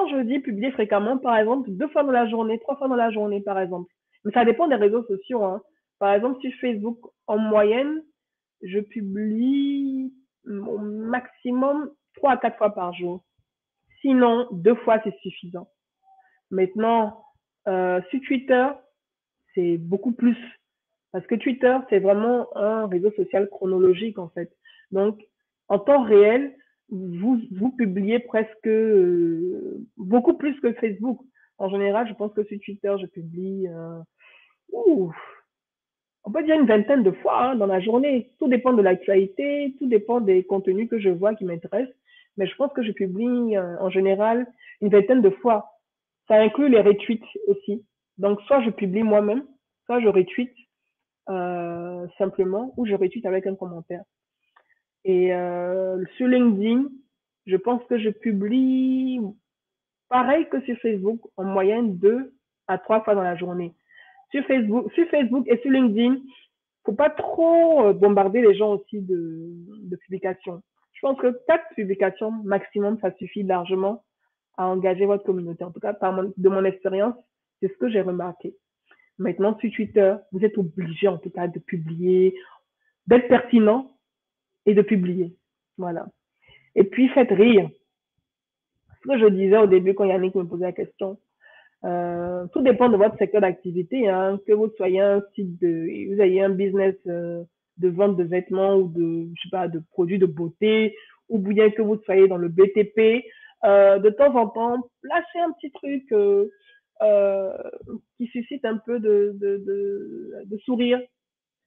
je dis publier fréquemment, par exemple, 2 fois dans la journée, 3 fois dans la journée, par exemple. Mais ça dépend des réseaux sociaux, hein. Par exemple, sur Facebook, en moyenne, je publie au maximum 3 à 4 fois par jour. Sinon, 2 fois, c'est suffisant. Maintenant, sur Twitter, c'est beaucoup plus. Parce que Twitter, c'est vraiment un réseau social chronologique, en fait. Donc, en temps réel, vous publiez presque beaucoup plus que Facebook. En général, je pense que sur Twitter, je publie on peut dire une vingtaine de fois dans la journée. Tout dépend de l'actualité, tout dépend des contenus que je vois qui m'intéressent. Mais je pense que je publie en général une vingtaine de fois. Ça inclut les retweets aussi. Donc, soit je publie moi-même, soit je retweet simplement, ou je retweet avec un commentaire. Et sur LinkedIn, je pense que je publie pareil que sur Facebook, en moyenne 2 à 3 fois dans la journée. Sur Facebook et sur LinkedIn, faut pas trop bombarder les gens aussi de publications. Je pense que 4 publications maximum, ça suffit largement à engager votre communauté. En tout cas, de mon expérience, c'est ce que j'ai remarqué. Maintenant, sur Twitter, vous êtes obligé en tout cas de publier, d'être pertinent et de publier. Voilà. Et puis, faites rire. Ce que je disais au début quand Yannick me posait la question, tout dépend de votre secteur d'activité, hein, que vous soyez un site vous ayez un business de vente de vêtements ou de produits de beauté, ou bien que vous soyez dans le BTP, de temps en temps, lâchez un petit truc qui suscite un peu de sourire.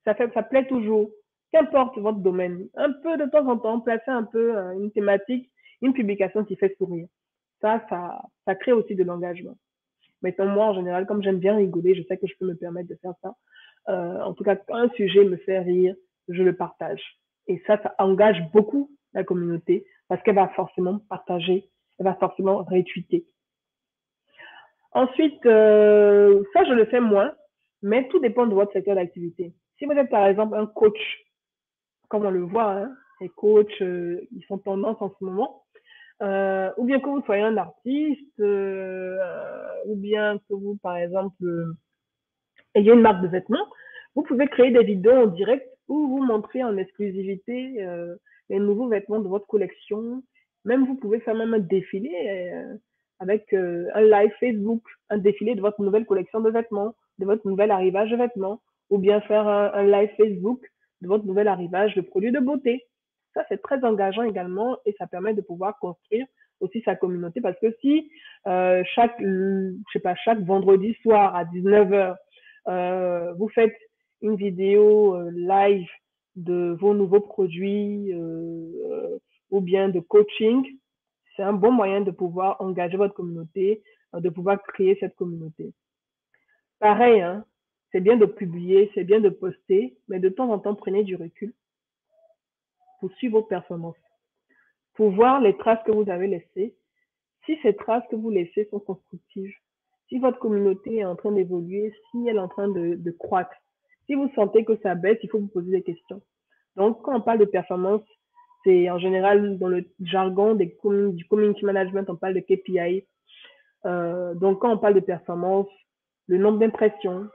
Ça plaît toujours. Qu'importe votre domaine, un peu de temps en temps, placez un peu une thématique, une publication qui fait sourire. Ça crée aussi de l'engagement. Mettons, moi, en général, comme j'aime bien rigoler, je sais que je peux me permettre de faire ça. En tout cas, quand un sujet me fait rire, je le partage. Et ça engage beaucoup la communauté parce qu'elle va forcément partager, elle va forcément retweeter. Ensuite, ça, je le fais moins, mais tout dépend de votre secteur d'activité. Si vous êtes, par exemple, un coach, comme on le voit, hein, les coachs, ils sont tendance en ce moment, ou bien que vous soyez un artiste, ou bien que vous, par exemple, ayez une marque de vêtements, vous pouvez créer des vidéos en direct où vous montrez en exclusivité les nouveaux vêtements de votre collection. Même vous pouvez faire même un défilé avec un live Facebook, un défilé de votre nouvelle collection de vêtements, de votre nouvel arrivage de vêtements, ou bien faire un live Facebook de votre nouvel arrivage de produits de beauté. Ça, c'est très engageant également et ça permet de pouvoir construire aussi sa communauté parce que si chaque vendredi soir à 19h, vous faites une vidéo live de vos nouveaux produits ou bien de coaching, c'est un bon moyen de pouvoir engager votre communauté, de pouvoir créer cette communauté. Pareil, hein, c'est bien de publier, c'est bien de poster, mais de temps en temps, prenez du recul pour suivre vos performances, pour voir les traces que vous avez laissées, si ces traces que vous laissez sont constructives, si votre communauté est en train d'évoluer, si elle est en train de croître. Si vous sentez que ça baisse, il faut vous poser des questions. Donc, quand on parle de performance, c'est en général, dans le jargon du community management, on parle de KPI. Donc, quand on parle de performance, le nombre d'impressions,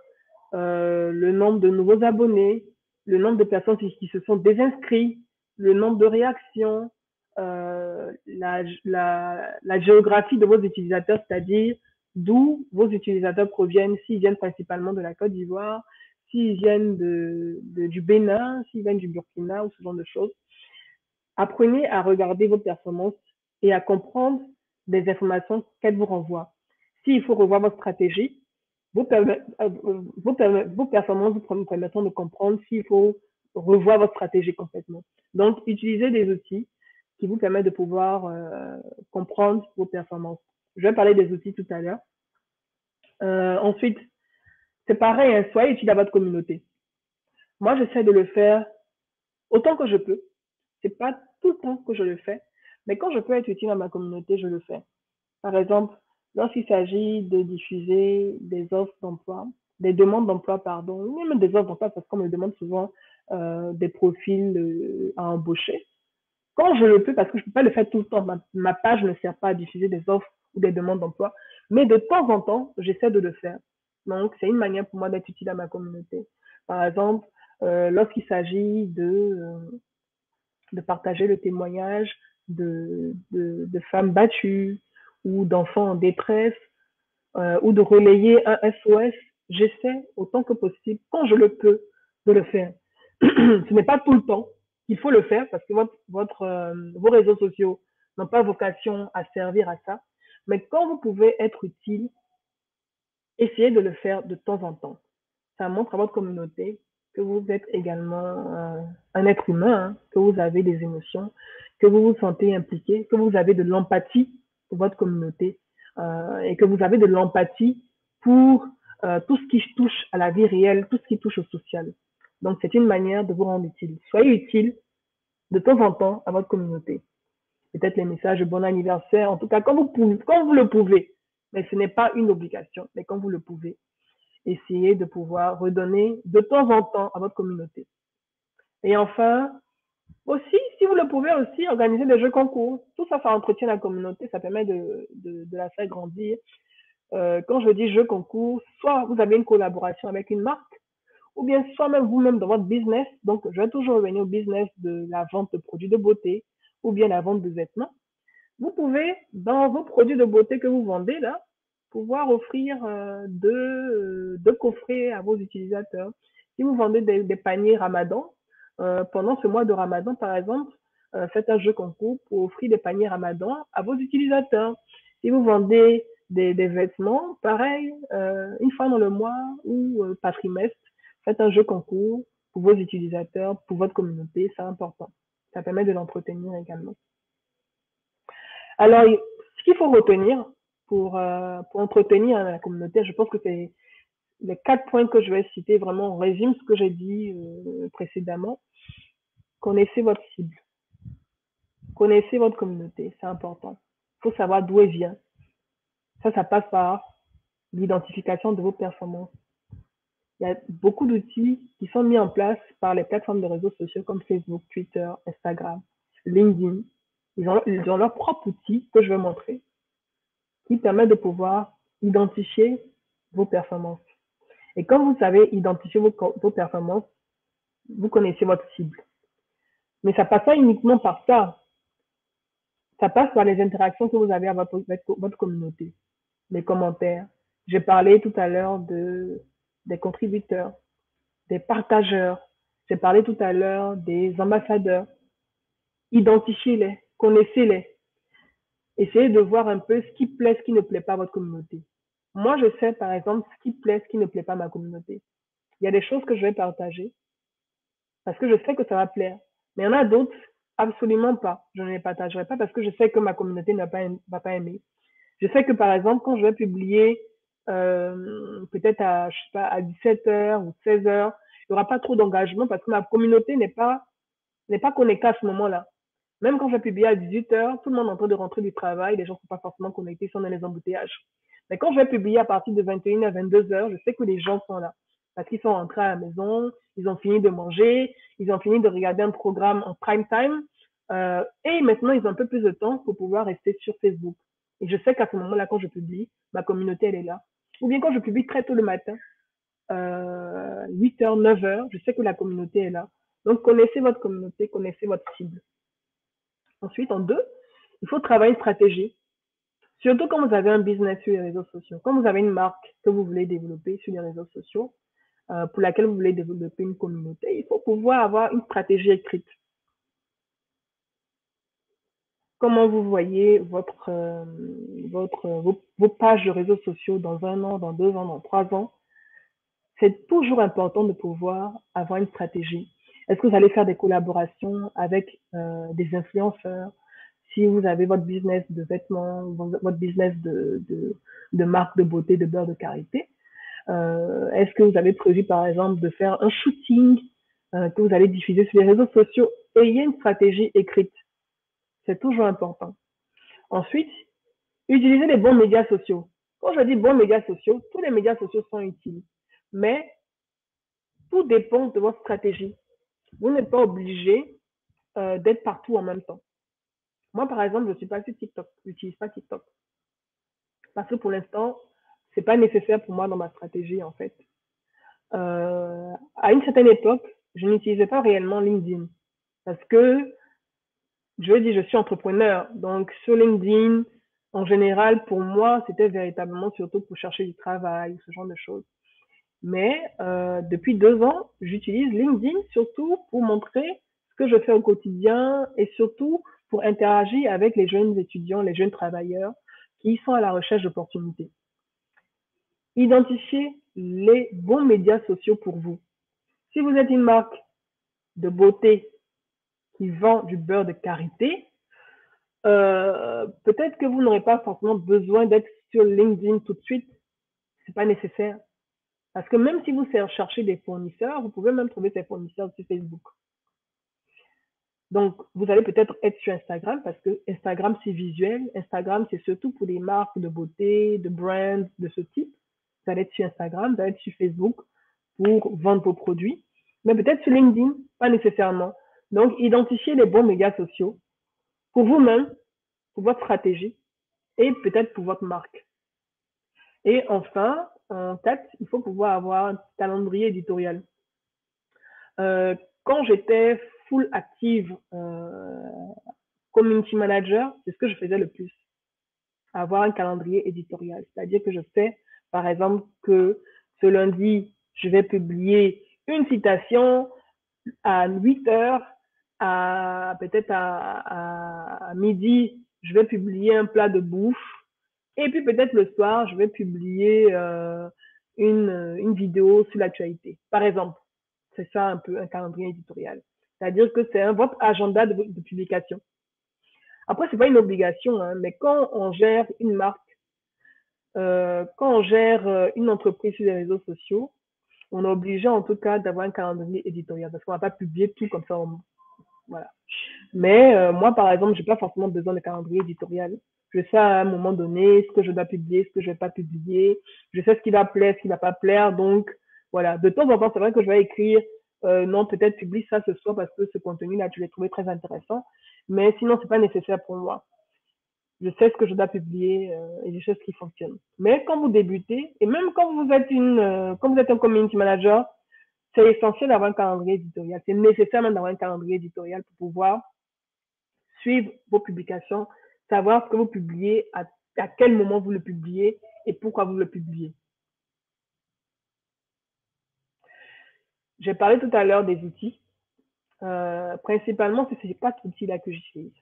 le nombre de nouveaux abonnés, le nombre de personnes qui se sont désinscrites, le nombre de réactions, la géographie de vos utilisateurs, c'est-à-dire d'où vos utilisateurs proviennent, s'ils viennent principalement de la Côte d'Ivoire, s'ils viennent du Bénin, s'ils viennent du Burkina ou ce genre de choses. Apprenez à regarder vos performances et à comprendre des informations qu'elles vous renvoient. S'il faut revoir votre stratégie, vos performances vous permettront de comprendre s'il faut revoir votre stratégie complètement. Donc, utilisez des outils qui vous permettent de pouvoir comprendre vos performances. Je vais parler des outils tout à l'heure. Ensuite, c'est pareil, hein, soyez utile à votre communauté. Moi, j'essaie de le faire autant que je peux. C'est pas tout le temps que je le fais, mais quand je peux être utile à ma communauté, je le fais. Par exemple, lorsqu'il s'agit de diffuser des offres d'emploi, des demandes d'emploi, pardon, même des offres d'emploi, parce qu'on me demande souvent des profils à embaucher. Quand je le peux, parce que je ne peux pas le faire tout le temps, ma page ne sert pas à diffuser des offres ou des demandes d'emploi, mais de temps en temps, j'essaie de le faire. Donc, c'est une manière pour moi d'être utile à ma communauté. Par exemple, lorsqu'il s'agit de partager le témoignage de femmes battues ou d'enfants en détresse ou de relayer un SOS, j'essaie autant que possible, quand je le peux, de le faire. Ce n'est pas tout le temps qu'il faut le faire parce que vos réseaux sociaux n'ont pas vocation à servir à ça. Mais quand vous pouvez être utile, essayez de le faire de temps en temps. Ça montre à votre communauté que vous êtes également un être humain, hein, que vous avez des émotions, que vous vous sentez impliqué, que vous avez de l'empathie pour votre communauté et que vous avez de l'empathie pour tout ce qui touche à la vie réelle, tout ce qui touche au social. Donc, c'est une manière de vous rendre utile. Soyez utile de temps en temps à votre communauté. Peut-être les messages de bon anniversaire, en tout cas, quand vous le pouvez. Mais ce n'est pas une obligation, mais quand vous le pouvez, essayez de pouvoir redonner de temps en temps à votre communauté. Et enfin, aussi, si vous le pouvez aussi, organiser des jeux concours. Tout ça, ça entretient la communauté, ça permet de la faire grandir. Quand je dis jeux concours, soit vous avez une collaboration avec une marque, ou bien soit même vous-même dans votre business. Donc, je vais toujours revenir au business de la vente de produits de beauté ou bien la vente de vêtements. Vous pouvez, dans vos produits de beauté que vous vendez, là, pouvoir offrir deux coffrets à vos utilisateurs. Si vous vendez des paniers Ramadan, pendant ce mois de Ramadan, par exemple, faites un jeu concours pour offrir des paniers Ramadan à vos utilisateurs. Si vous vendez des vêtements, pareil, une fois dans le mois ou par trimestre, faites un jeu concours pour vos utilisateurs, pour votre communauté, c'est important. Ça permet de l'entretenir également. Alors, ce qu'il faut retenir pour entretenir la communauté, je pense que c'est les 4 points que je vais citer, vraiment, on résume ce que j'ai dit précédemment. Connaissez votre cible. Connaissez votre communauté, c'est important. Il faut savoir d'où elle vient. Ça passe par l'identification de vos performances. Il y a beaucoup d'outils qui sont mis en place par les plateformes de réseaux sociaux comme Facebook, Twitter, Instagram, LinkedIn. Ils ont leur propre outil que je vais montrer qui permet de pouvoir identifier vos performances. Et quand vous savez identifier vos performances, vous connaissez votre cible. Mais ça passe pas uniquement par ça. Ça passe par les interactions que vous avez avec votre communauté, les commentaires. J'ai parlé tout à l'heure des contributeurs, des partageurs. J'ai parlé tout à l'heure des ambassadeurs. Identifiez-les, connaissez-les. Essayez de voir un peu ce qui plaît, ce qui ne plaît pas à votre communauté. Moi, je sais, par exemple, ce qui plaît, ce qui ne plaît pas à ma communauté. Il y a des choses que je vais partager parce que je sais que ça va plaire. Mais il y en a d'autres, absolument pas. Je ne les partagerai pas parce que je sais que ma communauté ne va pas aimer. Je sais que, par exemple, quand je vais publier peut-être à, je sais pas, à 17h ou 16h, il n'y aura pas trop d'engagement parce que ma communauté n'est pas connectée à ce moment-là. Même quand je publie à 18h, tout le monde est en train de rentrer du travail, les gens ne sont pas forcément connectés, ils sont dans les embouteillages. Mais quand je vais publier à partir de 21h à 22h, je sais que les gens sont là parce qu'ils sont rentrés à la maison, ils ont fini de manger, ils ont fini de regarder un programme en prime time et maintenant, ils ont un peu plus de temps pour pouvoir rester sur Facebook. Et je sais qu'à ce moment-là, quand je publie, ma communauté, elle est là. Ou bien quand je publie très tôt le matin, 8h, 9h, je sais que la communauté est là. Donc, connaissez votre communauté, connaissez votre cible. Ensuite, en 2, il faut travailler une stratégie. Surtout quand vous avez un business sur les réseaux sociaux, quand vous avez une marque que vous voulez développer sur les réseaux sociaux, pour laquelle vous voulez développer une communauté, il faut pouvoir avoir une stratégie écrite. Comment vous voyez vos pages de réseaux sociaux dans 1 an, dans 2 ans, dans 3 ans? C'est toujours important de pouvoir avoir une stratégie. Est-ce que vous allez faire des collaborations avec des influenceurs? Si vous avez votre business de vêtements, votre business de marque de beauté, de beurre de karité, est-ce que vous avez prévu, par exemple, de faire un shooting que vous allez diffuser sur les réseaux sociaux? Ayez une stratégie écrite. C'est toujours important. Ensuite, utilisez les bons médias sociaux. Quand je dis bons médias sociaux, tous les médias sociaux sont utiles. Mais tout dépend de votre stratégie. Vous n'êtes pas obligé d'être partout en même temps. Moi, par exemple, je ne suis pas sur TikTok. Je n'utilise pas TikTok. Parce que pour l'instant, ce n'est pas nécessaire pour moi dans ma stratégie, en fait. À une certaine époque, je n'utilisais pas réellement LinkedIn. Parce que, je dis, je suis entrepreneur. Donc, sur LinkedIn, en général, pour moi, c'était véritablement surtout pour chercher du travail, ce genre de choses. Mais depuis 2 ans, j'utilise LinkedIn surtout pour montrer ce que je fais au quotidien et surtout pour interagir avec les jeunes étudiants, les jeunes travailleurs qui sont à la recherche d'opportunités. Identifiez les bons médias sociaux pour vous. Si vous êtes une marque de beauté qui vend du beurre de karité, peut-être que vous n'aurez pas forcément besoin d'être sur LinkedIn tout de suite. C'est pas nécessaire. Parce que même si vous cherchez des fournisseurs, vous pouvez même trouver ces fournisseurs sur Facebook. Donc, vous allez peut-être être sur Instagram parce que Instagram, c'est visuel. Instagram, c'est surtout pour les marques de beauté, de brands, de ce type. Vous allez être sur Instagram, vous allez être sur Facebook pour vendre vos produits. Mais peut-être sur LinkedIn, pas nécessairement. Donc, identifiez les bons médias sociaux pour vous-même, pour votre stratégie et peut-être pour votre marque. Et enfin, en tête, il faut pouvoir avoir un calendrier éditorial. Quand j'étais full active community manager, c'est ce que je faisais le plus. Avoir un calendrier éditorial. C'est-à-dire que je sais, par exemple, que ce lundi, je vais publier une citation à 8h, peut-être à midi, je vais publier un plat de bouffe. Et puis, peut-être le soir, je vais publier une vidéo sur l'actualité, par exemple. C'est ça un peu un calendrier éditorial. C'est-à-dire que c'est votre agenda de publication. Après, ce n'est pas une obligation, hein, mais quand on gère une marque, quand on gère une entreprise sur les réseaux sociaux, on est obligé en tout cas d'avoir un calendrier éditorial parce qu'on ne va pas publier tout comme ça. Voilà. Mais moi, par exemple, je n'ai pas forcément besoin de calendrier éditorial. Je sais à un moment donné ce que je dois publier, ce que je ne vais pas publier. Je sais ce qui va plaire, ce qui ne va pas plaire. Donc, voilà. De temps en temps, c'est vrai que je vais écrire non, peut-être publie ça ce soir parce que ce contenu-là, tu l'as trouvé très intéressant. Mais sinon, ce n'est pas nécessaire pour moi. Je sais ce que je dois publier et je sais ce qui fonctionne. Mais quand vous débutez, et même quand vous êtes, quand vous êtes un community manager, c'est essentiel d'avoir un calendrier éditorial. C'est nécessaire même d'avoir un calendrier éditorial pour pouvoir suivre vos publications, savoir ce que vous publiez, à quel moment vous le publiez et pourquoi vous le publiez. J'ai parlé tout à l'heure des outils. Principalement, ce n'est pas cet outil-là que j'utilise.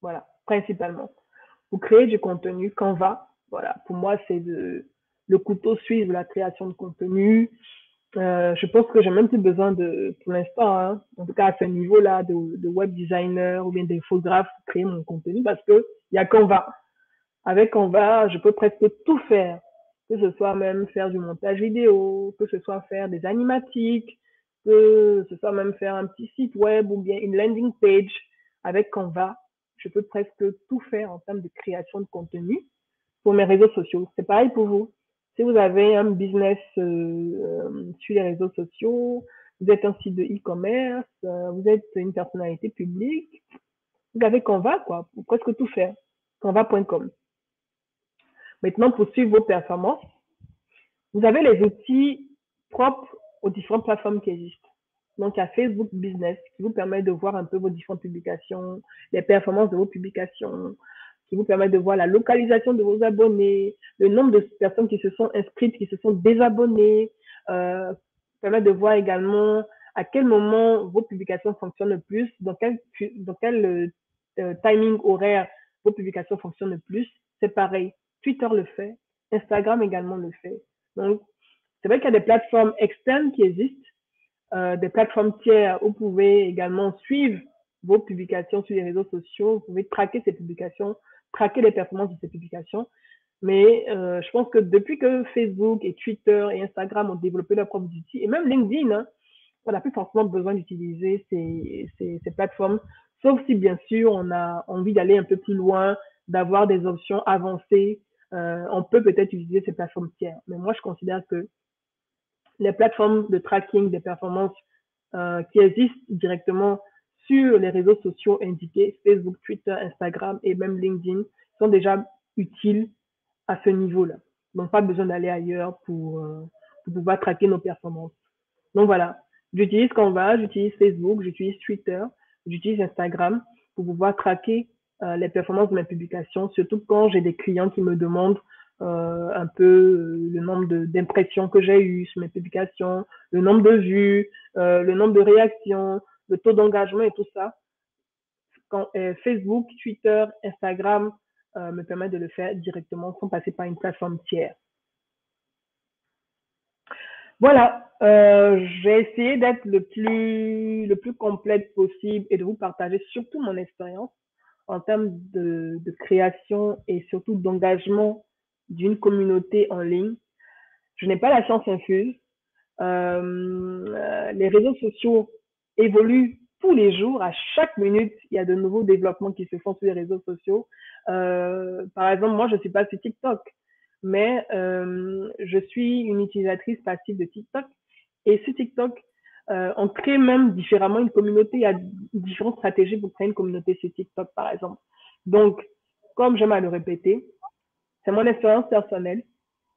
Voilà, principalement. Vous créez du contenu, Canva. Voilà, pour moi, c'est le couteau suisse de la création de contenu. Je pense que j'ai même plus besoin de, pour l'instant, hein, en tout cas à ce niveau-là, de web designer ou bien d'infographe pour créer mon contenu parce que il y a Canva. Avec Canva, je peux presque tout faire, que ce soit même faire du montage vidéo, que ce soit faire des animatiques, que ce soit même faire un petit site web ou bien une landing page. Avec Canva, je peux presque tout faire en termes de création de contenu pour mes réseaux sociaux. C'est pareil pour vous. Si vous avez un business sur les réseaux sociaux, vous êtes un site de e-commerce, vous êtes une personnalité publique, vous avez Canva, quoi, pour presque tout faire. Canva.com. Maintenant, pour suivre vos performances, vous avez les outils propres aux différentes plateformes qui existent. Donc, il y a Facebook Business qui vous permet de voir un peu vos différentes publications, les performances de vos publications, qui vous permettent de voir la localisation de vos abonnés, le nombre de personnes qui se sont inscrites, qui se sont désabonnées, permettent de voir également à quel moment vos publications fonctionnent le plus, dans quel timing horaire vos publications fonctionnent le plus. C'est pareil, Twitter le fait, Instagram également le fait. Donc, c'est vrai qu'il y a des plateformes externes qui existent, des plateformes tiers où vous pouvez également suivre vos publications sur les réseaux sociaux, vous pouvez traquer ces publications, traquer les performances de ces publications. Mais je pense que depuis que Facebook et Twitter et Instagram ont développé leurs propres outils, et même LinkedIn, hein, on n'a plus forcément besoin d'utiliser ces plateformes, sauf si, bien sûr, on a envie d'aller un peu plus loin, d'avoir des options avancées. On peut peut-être utiliser ces plateformes tiers. Mais moi, je considère que les plateformes de tracking des performances qui existent directement sur les réseaux sociaux indiqués, Facebook, Twitter, Instagram et même LinkedIn, sont déjà utiles à ce niveau-là. Donc, pas besoin d'aller ailleurs pour pouvoir traquer nos performances. Donc, voilà. J'utilise Canva, j'utilise Facebook, j'utilise Twitter, j'utilise Instagram pour pouvoir traquer les performances de mes publications, surtout quand j'ai des clients qui me demandent un peu le nombre d'impressions que j'ai eues sur mes publications, le nombre de vues, le nombre de réactions, le taux d'engagement et tout ça. Quand Facebook, Twitter, Instagram me permettent de le faire directement sans passer par une plateforme tiers. Voilà, J'ai essayé d'être le plus complète possible et de vous partager surtout mon expérience en termes de création et surtout d'engagement d'une communauté en ligne. Je n'ai pas la science infuse. Les réseaux sociaux évoluent tous les jours. À chaque minute, il y a de nouveaux développements qui se font sur les réseaux sociaux. Par exemple, moi, je suis pas sur TikTok, mais je suis une utilisatrice passive de TikTok. Et sur TikTok, on crée même différemment une communauté. Il y a différentes stratégies pour créer une communauté sur TikTok, par exemple. Donc, comme j'aime à le répéter, c'est mon expérience personnelle,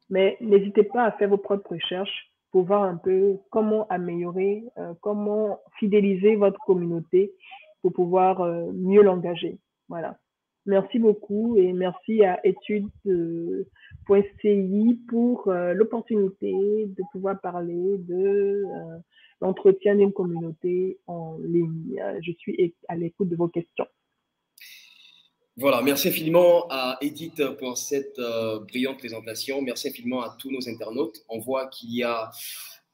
mais n'hésitez pas à faire vos propres recherches pour voir un peu comment améliorer, comment fidéliser votre communauté pour pouvoir mieux l'engager. Voilà. Merci beaucoup et merci à études.ci pour l'opportunité de pouvoir parler de l'entretien d'une communauté en ligne. Je suis à l'écoute de vos questions. Voilà, merci infiniment à Edith pour cette brillante présentation. Merci infiniment à tous nos internautes. On voit qu'il y a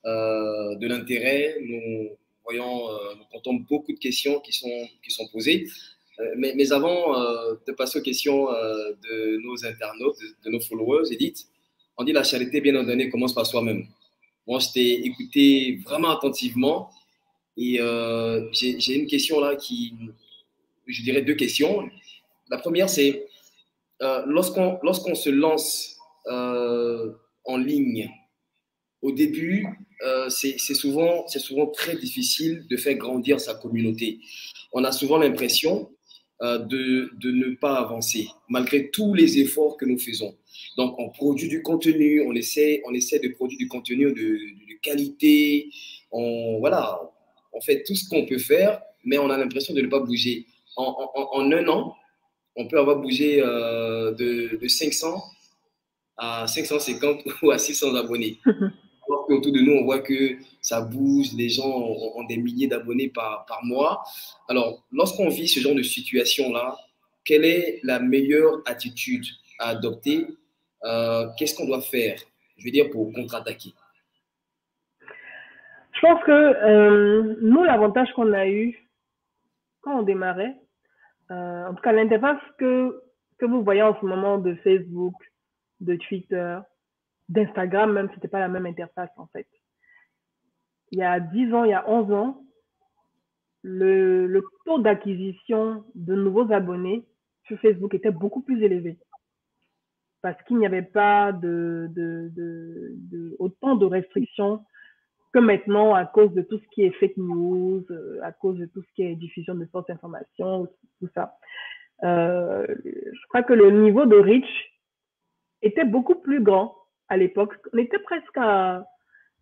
de l'intérêt. Nous comptons beaucoup de questions qui sont posées. Mais avant de passer aux questions de nos internautes, de nos followers, Edith, on dit la charité bien ordonnée commence par soi-même. Moi, je t'ai écouté vraiment attentivement et j'ai une question là je dirais deux questions. La première, c'est lorsqu'on se lance en ligne, au début, c'est souvent très difficile de faire grandir sa communauté. On a souvent l'impression de ne pas avancer, malgré tous les efforts que nous faisons. Donc, on produit du contenu, on essaie de produire du contenu de qualité, on fait tout ce qu'on peut faire, mais on a l'impression de ne pas bouger. En un an, on peut avoir bougé de 500 à 550 ou à 600 abonnés. Alors qu'autour de nous, on voit que ça bouge, les gens ont des milliers d'abonnés par mois. Alors, lorsqu'on vit ce genre de situation-là, quelle est la meilleure attitude à adopter? Qu'est-ce qu'on doit faire, je veux dire, pour contre-attaquer? Je pense que nous, l'avantage qu'on a eu quand on démarrait, en tout cas, l'interface que vous voyez en ce moment de Facebook, de Twitter, d'Instagram, même, c'était pas la même interface, en fait. Il y a 10 ans, il y a 11 ans, le taux d'acquisition de nouveaux abonnés sur Facebook était beaucoup plus élevé parce qu'il n'y avait pas autant de restrictions que maintenant à cause de tout ce qui est fake news, à cause de tout ce qui est diffusion de fausses informations, tout ça. Je crois que le niveau de reach était beaucoup plus grand à l'époque. On était presque à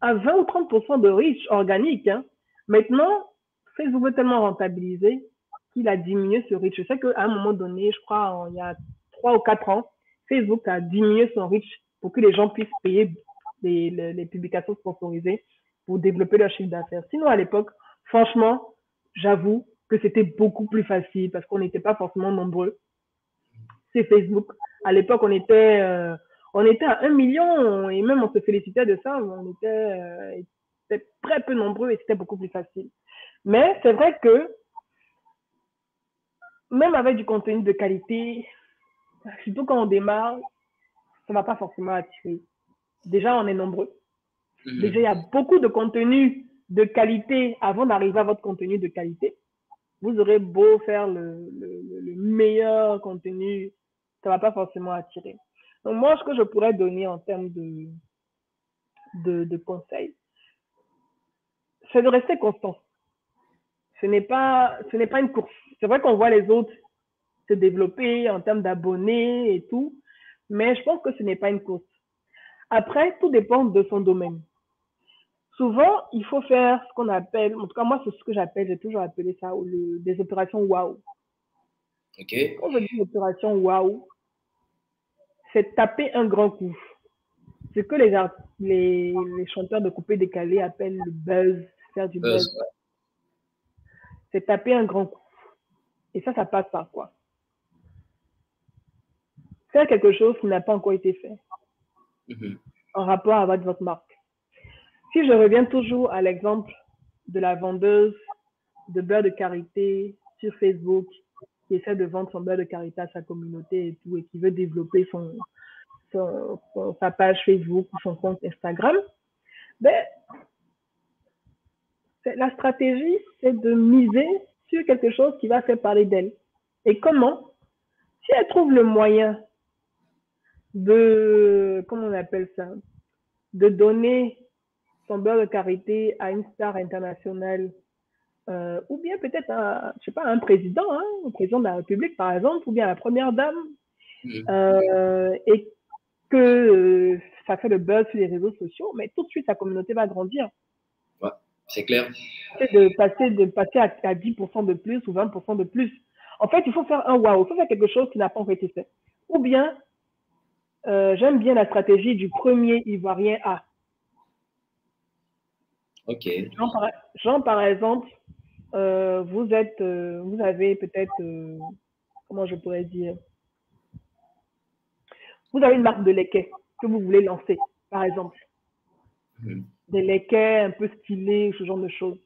20 ou 30% de reach organique. Hein. Maintenant, Facebook veut tellement rentabiliser qu'il a diminué ce reach. Je sais qu'à un moment donné, je crois, il y a 3 ou 4 ans, Facebook a diminué son reach pour que les gens puissent payer les publications sponsorisées pour développer leur chiffre d'affaires. Sinon, à l'époque, franchement, j'avoue que c'était beaucoup plus facile parce qu'on n'était pas forcément nombreux. C'est Facebook. À l'époque, on était à 1 million et même on se félicitait de ça. On était très peu nombreux et c'était beaucoup plus facile. Mais c'est vrai que même avec du contenu de qualité, surtout quand on démarre, ça ne va pas forcément attirer. Déjà, on est nombreux. Déjà, il y a beaucoup de contenu de qualité. Avant d'arriver à votre contenu de qualité, vous aurez beau faire le meilleur contenu, ça ne va pas forcément attirer. Donc, moi, ce que je pourrais donner en termes de conseils, c'est de rester constant. Ce n'est pas une course. C'est vrai qu'on voit les autres se développer en termes d'abonnés et tout, mais je pense que ce n'est pas une course. Après, tout dépend de son domaine. Souvent, il faut faire ce qu'on appelle, en tout cas, moi, c'est ce que j'appelle, j'ai toujours appelé ça, des opérations waouh. Okay. Quand je dis opération waouh, c'est taper un grand coup. C'est ce que les chanteurs de coupé-décalé appellent le buzz, faire du buzz. C'est taper un grand coup. Et ça passe par quoi? Faire quelque chose qui n'a pas encore été fait. En rapport avec votre marque. Si je reviens toujours à l'exemple de la vendeuse de beurre de karité sur Facebook, qui essaie de vendre son beurre de karité à sa communauté et tout, et qui veut développer sa page Facebook ou son compte Instagram, ben, la stratégie, c'est de miser sur quelque chose qui va faire parler d'elle. Et comment? Si elle trouve le moyen de, comment on appelle ça, de donner son beurre de karité à une star internationale, ou bien peut-être un président, un président de la République par exemple, ou bien la première dame, et que ça fait le buzz sur les réseaux sociaux, mais tout de suite, sa communauté va grandir. Ouais, c'est clair. C'est de passer à 10% de plus ou 20% de plus. En fait, il faut faire un wow, il faut faire quelque chose qui n'a pas encore été fait. Ou bien, j'aime bien la stratégie du premier Ivoirien A. Ok. Jean, par exemple, vous avez peut-être, comment je pourrais dire, vous avez une marque de laquais que vous voulez lancer, par exemple. Mmh. Des laquais un peu stylés, ce genre de choses.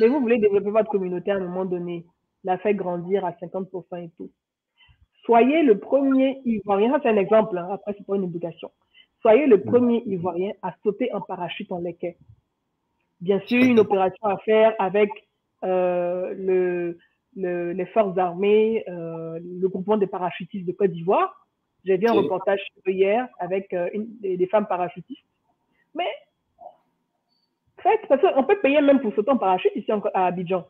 Mais vous voulez développer votre communauté à un moment donné, la faire grandir à 50% et tout. Soyez le premier Ivoirien, ça c'est un exemple, après c'est pas une obligation. Soyez le premier Ivoirien à sauter en parachute en laquais. Bien sûr, une opération à faire avec les forces armées, le groupement des parachutistes de Côte d'Ivoire. J'ai vu un reportage hier avec des femmes parachutistes. Mais, en fait, parce qu'on peut payer même pour sauter en parachute ici à Abidjan.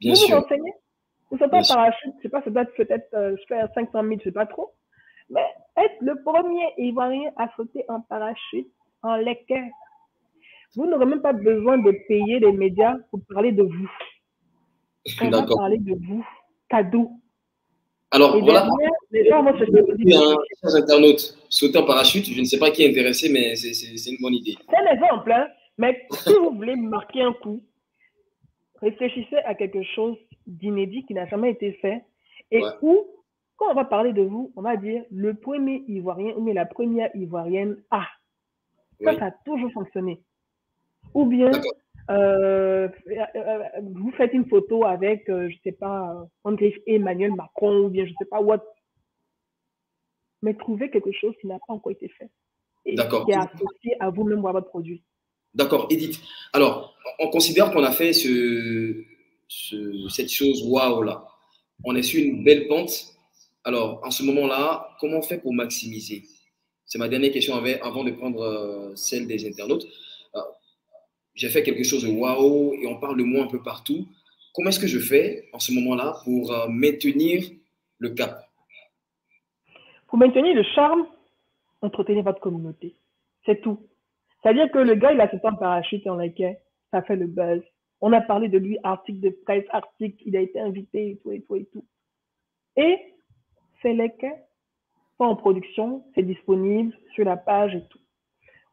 Bien sûr. Vous renseignez. Vous sautez en parachute, je ne sais pas, ça doit peut-être faire 500 000, je ne sais pas trop. Mais être le premier Ivoirien à sauter en parachute, en laquais. Vous n'aurez même pas besoin de payer les médias pour parler de vous. On va parler de vous. Cadeau. Alors, et voilà. Les gens vont se dire. Chers internautes, sauter en parachute, je ne sais pas qui est intéressé, mais c'est une bonne idée. C'est un exemple, mais si vous voulez marquer un coup, réfléchissez à quelque chose d'inédit qui n'a jamais été fait. Et où, quand on va parler de vous, on va dire le premier Ivoirien ou la première Ivoirienne A. Ça a toujours fonctionné. Ou bien, vous faites une photo avec, je ne sais pas, André Emmanuel Macron, ou bien je ne sais pas, what. Mais trouvez quelque chose qui n'a pas encore été fait. Et qui est associé à vous-même ou à votre produit. D'accord, Edith. Alors, on considère qu'on a fait cette chose, waouh, là. On est sur une belle pente. Alors, en ce moment-là, comment on fait pour maximiser? C'est ma dernière question avant de prendre celle des internautes. J'ai fait quelque chose de waouh et on parle de moi un peu partout. Comment est-ce que je fais en ce moment-là pour maintenir le cap? Pour maintenir le charme, entretenez votre communauté. C'est tout. C'est-à-dire que le gars, il a sauté en parachute et en laquais, ça fait le buzz. On a parlé de lui, article de presse, article, il a été invité et tout et tout et tout. Et ces laquais sont en production, c'est disponible sur la page et tout.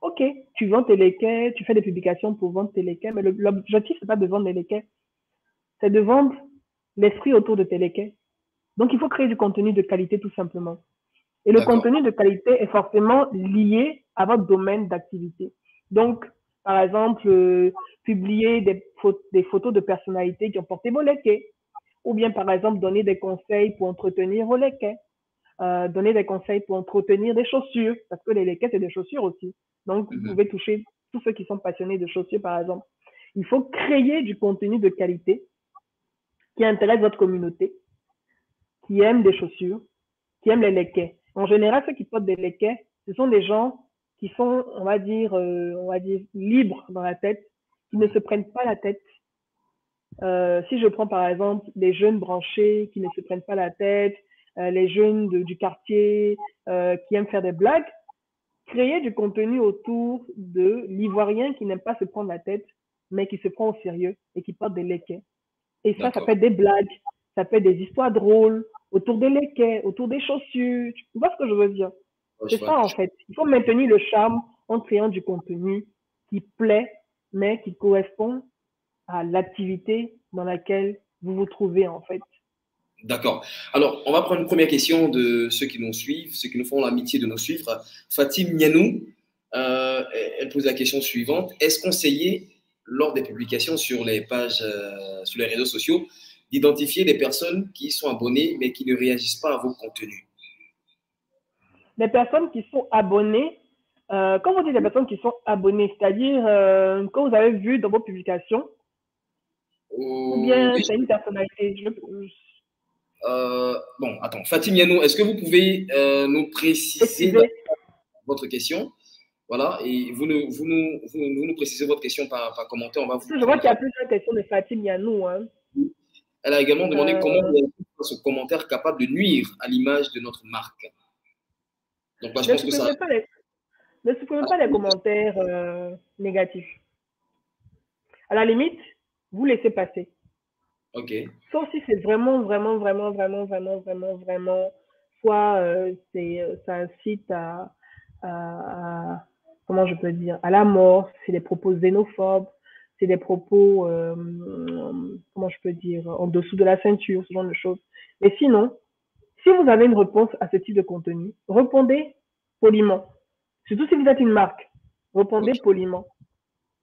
Ok, tu vends tes laquais, tu fais des publications pour vendre tes laquais, mais l'objectif, c'est pas de vendre les laquais, c'est de vendre l'esprit autour de tes laquais. Donc, il faut créer du contenu de qualité, tout simplement. Et le contenu de qualité est forcément lié à votre domaine d'activité. Donc, par exemple, publier des photos de personnalités qui ont porté vos laquais, ou bien, par exemple, donner des conseils pour entretenir vos laquais, donner des conseils pour entretenir des chaussures, parce que les laquais, c'est des chaussures aussi. Donc, vous pouvez toucher tous ceux qui sont passionnés de chaussures, par exemple. Il faut créer du contenu de qualité qui intéresse votre communauté, qui aime des chaussures, qui aime les laquais. En général, ceux qui portent des laquais, ce sont des gens qui sont, on va dire libres dans la tête, qui ne se prennent pas la tête. Si je prends, par exemple, les jeunes branchés qui ne se prennent pas la tête, les jeunes du quartier qui aiment faire des blagues, créer du contenu autour de l'Ivoirien qui n'aime pas se prendre la tête, mais qui se prend au sérieux et qui porte des laquais. Et ça, ça peut être des blagues, ça peut être des histoires drôles autour des laquais, autour des chaussures. Tu vois ce que je veux dire? Ouais, c'est ça, en fait. Il faut maintenir le charme en créant du contenu qui plaît, mais qui correspond à l'activité dans laquelle vous vous trouvez, en fait. D'accord. Alors, on va prendre une première question de ceux qui nous suivent, ceux qui nous font l'amitié de nous suivre. Fatim Nianou elle pose la question suivante. Est-ce conseillé, lors des publications sur les pages, sur les réseaux sociaux, d'identifier les personnes qui sont abonnées mais qui ne réagissent pas à vos contenus? Les personnes qui sont abonnées, quand vous dites les personnes qui sont abonnées, c'est-à-dire quand vous avez vu dans vos publications, ou bien c'est une personnalité. Bon, attends, Fatim Yano, est-ce que vous pouvez nous préciser votre question? Voilà, et vous nous précisez votre question par commentaire. On va vous... Je vois qu'il y a plusieurs questions de Fatim Yano. Hein. Elle a également demandé comment ce commentaire capable de nuire à l'image de notre marque. Donc, bah, je pense que ça... Ne supprimez pas les commentaires négatifs. À la limite, vous laissez passer. OK. Sauf si c'est vraiment, soit ça incite à comment je peux dire, à la mort, c'est des propos xénophobes, c'est des propos, comment je peux dire, en dessous de la ceinture, ce genre de choses. Mais sinon, si vous avez une réponse à ce type de contenu, répondez poliment. Surtout si vous êtes une marque, répondez poliment.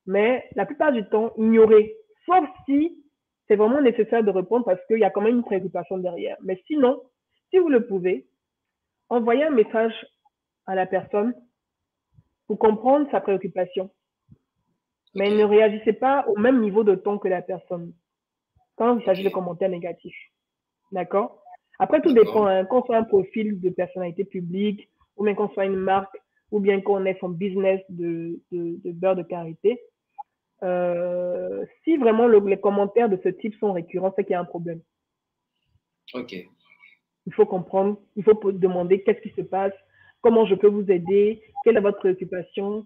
Mais la plupart du temps, ignorez. Sauf si c'est vraiment nécessaire de répondre parce qu'il y a quand même une préoccupation derrière. Mais sinon, si vous le pouvez, envoyez un message à la personne pour comprendre sa préoccupation. Mais ne réagissez pas au même niveau de ton que la personne quand il s'agit de commentaires négatifs. D'accord? Après, tout dépend. Hein, qu'on soit un profil de personnalité publique, ou bien qu'on soit une marque, ou bien qu'on ait son business de beurre de karité. Si vraiment les commentaires de ce type sont récurrents, c'est qu'il y a un problème. OK. Il faut comprendre, il faut demander qu'est-ce qui se passe, comment je peux vous aider, quelle est votre préoccupation,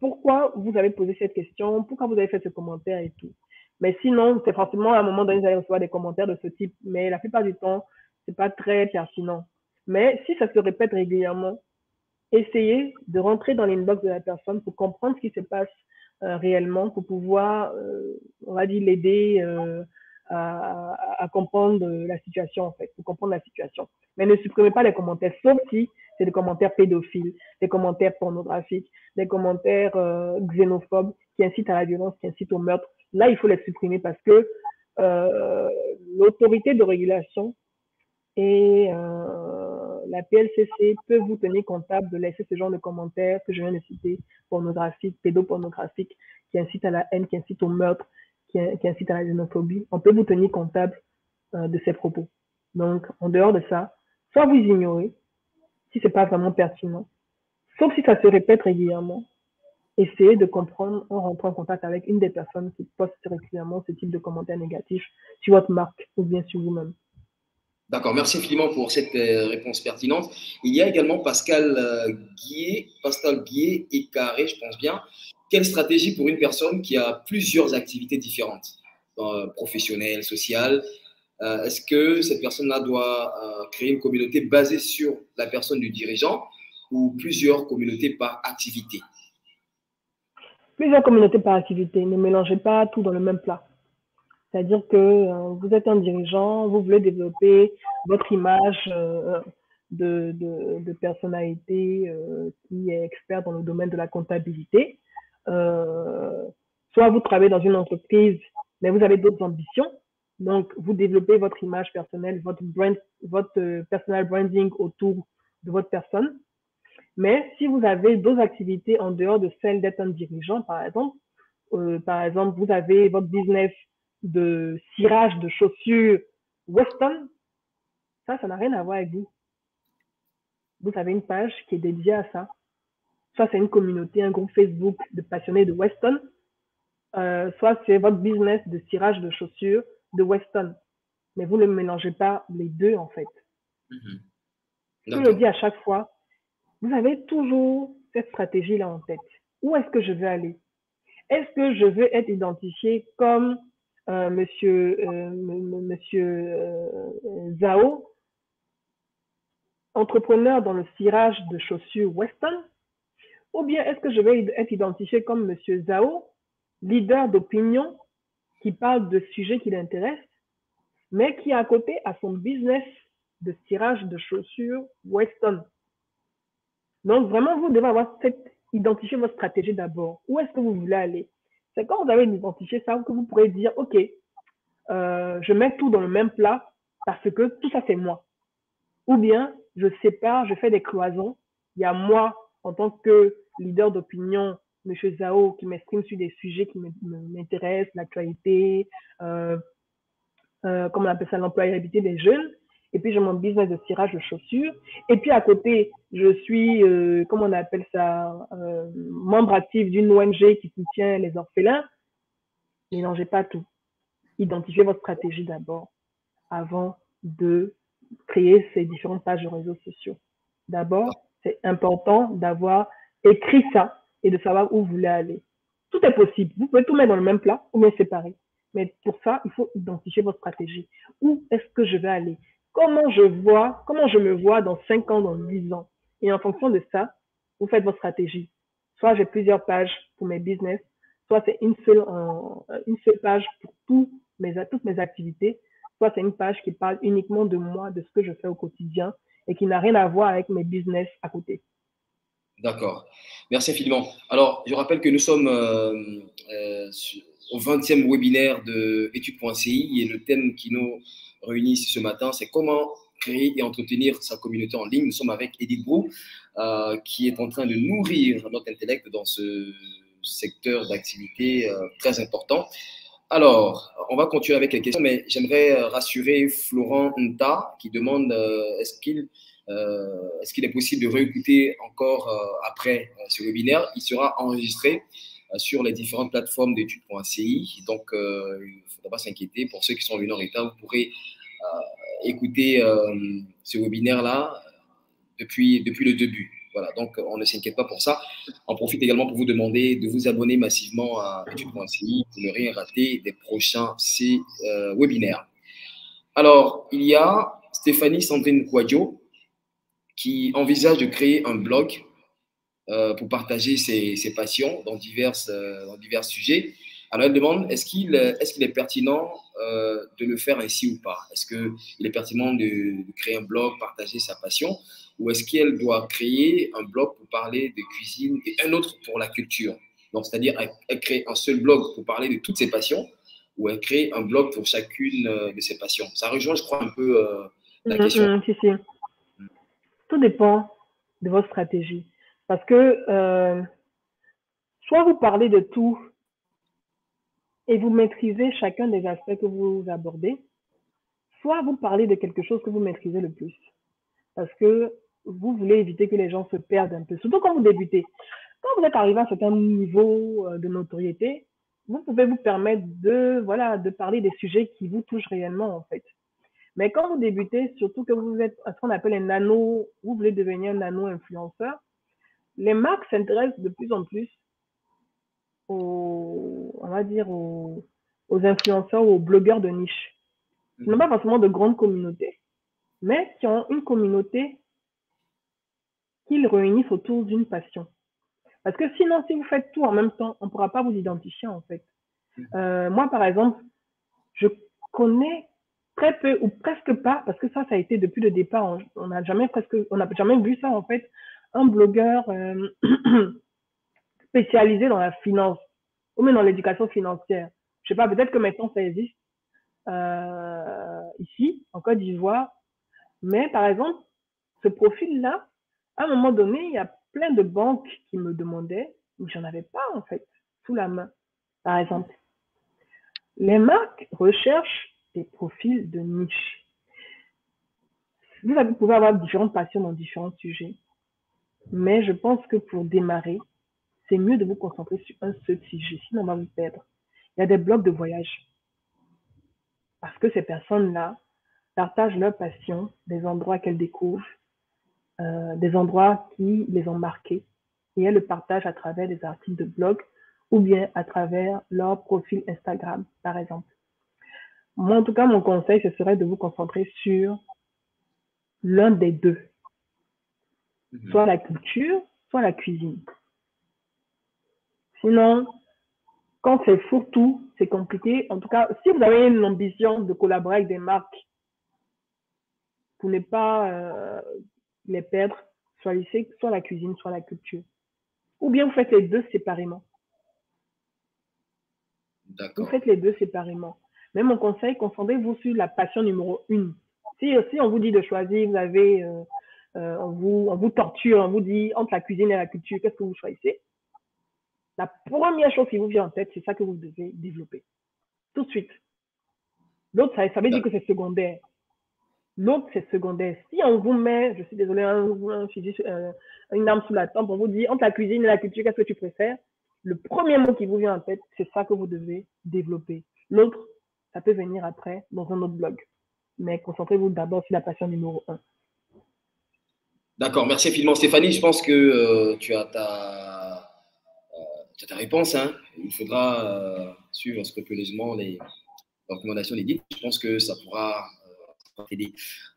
pourquoi vous avez posé cette question, pourquoi vous avez fait ce commentaire et tout. Mais sinon, c'est forcément à un moment donné, vous allez recevoir des commentaires de ce type, mais la plupart du temps, c'est pas très pertinent. Mais si ça se répète régulièrement, essayez de rentrer dans l'inbox de la personne pour comprendre ce qui se passe réellement, pour pouvoir, on va dire, l'aider à comprendre la situation, en fait, pour comprendre la situation. Mais ne supprimez pas les commentaires, sauf si c'est des commentaires pédophiles, des commentaires pornographiques, des commentaires xénophobes qui incitent à la violence, qui incitent au meurtre. Là, il faut les supprimer parce que l'autorité de régulation et la PLCC peut vous tenir comptable de laisser ce genre de commentaires que je viens de citer, pornographiques, pédopornographiques, qui incitent à la haine, qui incitent au meurtre, qui incitent à la xénophobie. On peut vous tenir comptable de ces propos. Donc, en dehors de ça, soit vous ignorez, si ce n'est pas vraiment pertinent, sauf si ça se répète régulièrement, essayez de comprendre en rentrant en contact avec une des personnes qui poste régulièrement ce type de commentaires négatifs sur votre marque ou bien sur vous-même. D'accord, merci infiniment pour cette réponse pertinente. Il y a également Pascal Guillet et Carré, je pense bien. Quelle stratégie pour une personne qui a plusieurs activités différentes, professionnelles, sociales? Est-ce que cette personne-là doit créer une communauté basée sur la personne du dirigeant ou plusieurs communautés par activité? Plusieurs communautés par activité. Ne mélangez pas tout dans le même plat. C'est-à-dire que vous êtes un dirigeant, vous voulez développer votre image de personnalité qui est expert dans le domaine de la comptabilité. Soit vous travaillez dans une entreprise, mais vous avez d'autres ambitions. Donc, vous développez votre image personnelle, votre personal branding autour de votre personne. Mais si vous avez d'autres activités en dehors de celle d'être un dirigeant, par exemple, vous avez votre business de cirage de chaussures Weston, ça n'a rien à voir avec vous. Vous avez une page qui est dédiée à ça. Soit c'est une communauté, un groupe Facebook de passionnés de Weston, soit c'est votre business de cirage de chaussures de Weston. Mais vous ne mélangez pas les deux, en fait. Mm-hmm. Je le dis à chaque fois, vous avez toujours cette stratégie-là en tête. Où est-ce que je veux aller? Est-ce que je veux être identifié comme Monsieur Zao, entrepreneur dans le cirage de chaussures Weston? Ou bien est-ce que je vais être identifié comme Monsieur Zao, leader d'opinion qui parle de sujets qui l'intéressent, mais qui à côté a son business de cirage de chaussures Weston? Donc vraiment, vous devez avoir cette identifier votre stratégie d'abord. Où est-ce que vous voulez aller? C'est quand vous avez identifié ça que vous pourrez dire, OK, je mets tout dans le même plat parce que tout ça, c'est moi. Ou bien, je sépare, je fais des cloisons. Il y a moi, en tant que leader d'opinion, M. Zao, qui m'exprime sur des sujets qui m'intéressent, l'actualité, comment on appelle ça, l'employabilité des jeunes. Et puis, j'ai mon business de tirage de chaussures. Et puis, à côté, je suis, comment on appelle ça, membre actif d'une ONG qui soutient les orphelins. Mélangez pas tout. Identifiez votre stratégie d'abord, avant de créer ces différentes pages de réseaux sociaux. D'abord, c'est important d'avoir écrit ça et de savoir où vous voulez aller. Tout est possible. Vous pouvez tout mettre dans le même plat ou bien séparer. Mais pour ça, il faut identifier votre stratégie. Où est-ce que je vais aller? Comment je me vois dans 5 ans, dans 10 ans? Et en fonction de ça, vous faites votre stratégie. Soit j'ai plusieurs pages pour mes business, soit c'est une seule page pour toutes mes activités, soit c'est une page qui parle uniquement de moi, de ce que je fais au quotidien et qui n'a rien à voir avec mes business à côté. D'accord. Merci infiniment. Alors, je rappelle que nous sommes au 20e webinaire de études.ci et le thème qui nous réunis ici ce matin, c'est comment créer et entretenir sa communauté en ligne. Nous sommes avec Edith Brou, qui est en train de nourrir notre intellect dans ce secteur d'activité très important. Alors, on va continuer avec les questions, mais j'aimerais rassurer Florent Nta, qui demande est-ce qu'il est possible de réécouter encore après ce webinaire. Il sera enregistré sur les différentes plateformes d'études.ci. Donc, il ne faudra pas s'inquiéter. Pour ceux qui sont venus en retard, vous pourrez écouter ce webinaire-là depuis le début. Voilà, donc on ne s'inquiète pas pour ça. On profite également pour vous demander de vous abonner massivement à études.ci pour ne rien rater des prochains webinaires. Alors, il y a Stéphanie Sandrine Kouadjo qui envisage de créer un blog pour partager ses passions dans divers sujets. Alors, elle demande, est-ce qu'il est pertinent de le faire ainsi ou pas? Est-ce qu'il est pertinent de créer un blog, partager sa passion? Ou est-ce qu'elle doit créer un blog pour parler de cuisine et un autre pour la culture? Donc, c'est-à-dire, elle crée un seul blog pour parler de toutes ses passions ou elle crée un blog pour chacune de ses passions? Ça rejoint, je crois, un peu la question. Si. Tout dépend de votre stratégie. Parce que soit vous parlez de tout et vous maîtrisez chacun des aspects que vous abordez, soit vous parlez de quelque chose que vous maîtrisez le plus. Parce que vous voulez éviter que les gens se perdent un peu, surtout quand vous débutez. Quand vous êtes arrivé à un certain niveau de notoriété, vous pouvez vous permettre de parler des sujets qui vous touchent réellement, en fait. Mais quand vous débutez, surtout que vous êtes ce qu'on appelle un nano, vous voulez devenir un nano-influenceur, les marques s'intéressent de plus en plus aux influenceurs ou aux blogueurs de niche. Ils n'ont pas forcément de grandes communautés, mais qui ont une communauté qu'ils réunissent autour d'une passion. Parce que sinon, si vous faites tout en même temps, on ne pourra pas vous identifier, en fait. Moi, par exemple, je connais très peu ou presque pas, parce que ça a été depuis le départ. On n'a jamais vu ça, en fait. Un blogueur spécialisé dans la finance ou même dans l'éducation financière. Je ne sais pas, peut-être que maintenant ça existe ici, en Côte d'Ivoire. Mais par exemple, ce profil-là, à un moment donné, il y a plein de banques qui me demandaient, mais je n'en avais pas en fait, sous la main, par exemple. Les marques recherchent des profils de niche. Vous pouvez avoir différentes passions dans différents sujets. Mais je pense que pour démarrer, c'est mieux de vous concentrer sur un seul sujet, sinon on va vous perdre. Il y a des blogs de voyage. Parce que ces personnes-là partagent leur passion, des endroits qu'elles découvrent, des endroits qui les ont marqués. Et elles le partagent à travers des articles de blog ou bien à travers leur profil Instagram, par exemple. Moi, en tout cas, mon conseil, ce serait de vous concentrer sur l'un des deux. Soit la culture, soit la cuisine. Sinon, quand c'est fourre-tout, c'est compliqué. En tout cas, si vous avez une ambition de collaborer avec des marques, pour ne pas les perdre, soit la cuisine, soit la culture. ou bien vous faites les deux séparément. D'accord. Vous faites les deux séparément. Mais mon conseil, concentrez-vous sur la passion numéro 1. Si on vous dit de choisir, vous avez, on vous torture, on vous dit entre la cuisine et la culture, qu'est-ce que vous choisissez? La première chose qui vous vient en tête, c'est ça que vous devez développer. Tout de suite. L'autre, ça veut dire que c'est secondaire. L'autre, c'est secondaire. Si on vous met, je suis désolée, une arme sous la tempe, on vous dit entre la cuisine et la culture, qu'est-ce que tu préfères? Le premier mot qui vous vient en tête, c'est ça que vous devez développer. L'autre, ça peut venir après dans un autre blog. Mais concentrez-vous d'abord sur la passion numéro 1. D'accord, merci infiniment Stéphanie. Je pense que tu as ta réponse. Hein. Il faudra suivre scrupuleusement les recommandations d'Edith. Je pense que ça pourra t'aider.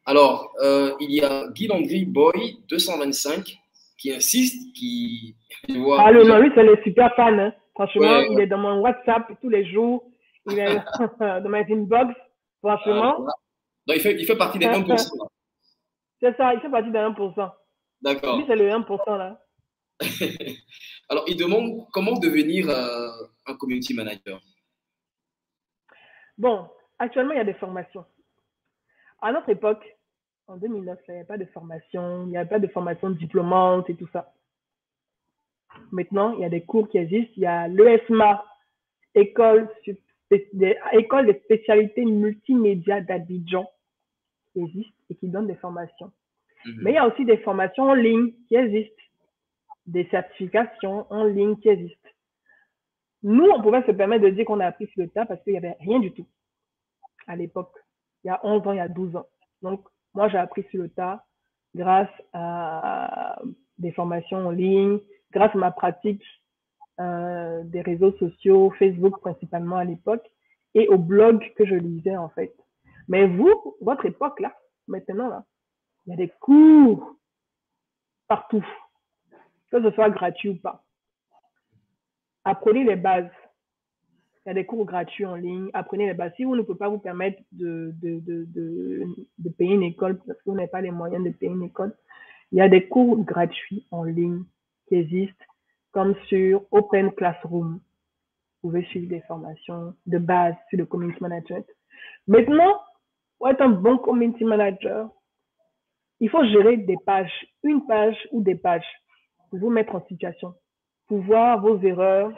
Alors, il y a Guy Landry Boy 225 qui insiste, qui... Ah le non, lui, c'est le super fan. Hein. Franchement, ouais, il est dans mon WhatsApp tous les jours. Il est dans ma inbox. Franchement. Voilà. Donc, il fait partie des 1%. C'est ça, il fait partie des 1%. D'accord. Lui, c'est le 1% là. Alors, il demande comment devenir un community manager. Bon, actuellement, il y a des formations. À notre époque, en 2009, il n'y avait pas de formation, il n'y avait pas de formation diplômante et tout ça. Maintenant, il y a des cours qui existent. Il y a l'ESMA, École des spécialités multimédia d'Abidjan, qui existe et qui donne des formations. Mmh. Mais il y a aussi des formations en ligne qui existent, des certifications en ligne qui existent. Nous, on pouvait se permettre de dire qu'on a appris sur le tas parce qu'il n'y avait rien du tout à l'époque, il y a 11 ans, il y a 12 ans. Donc, moi, j'ai appris sur le tas grâce à des formations en ligne, grâce à ma pratique des réseaux sociaux, Facebook principalement à l'époque, et au blog que je lisais en fait. Mais vous, votre époque là, maintenant là, il y a des cours partout, que ce soit gratuit ou pas. Apprenez les bases. Il y a des cours gratuits en ligne, apprenez les bases. Si vous ne pouvez pas vous permettre de payer une école, parce que vous n'avez pas les moyens de payer une école, il y a des cours gratuits en ligne qui existent, comme sur Open Classroom. Vous pouvez suivre des formations de base sur le community management. Maintenant, pour être un bon community manager, il faut gérer des pages, une page ou des pages, pour vous mettre en situation, pour voir vos erreurs,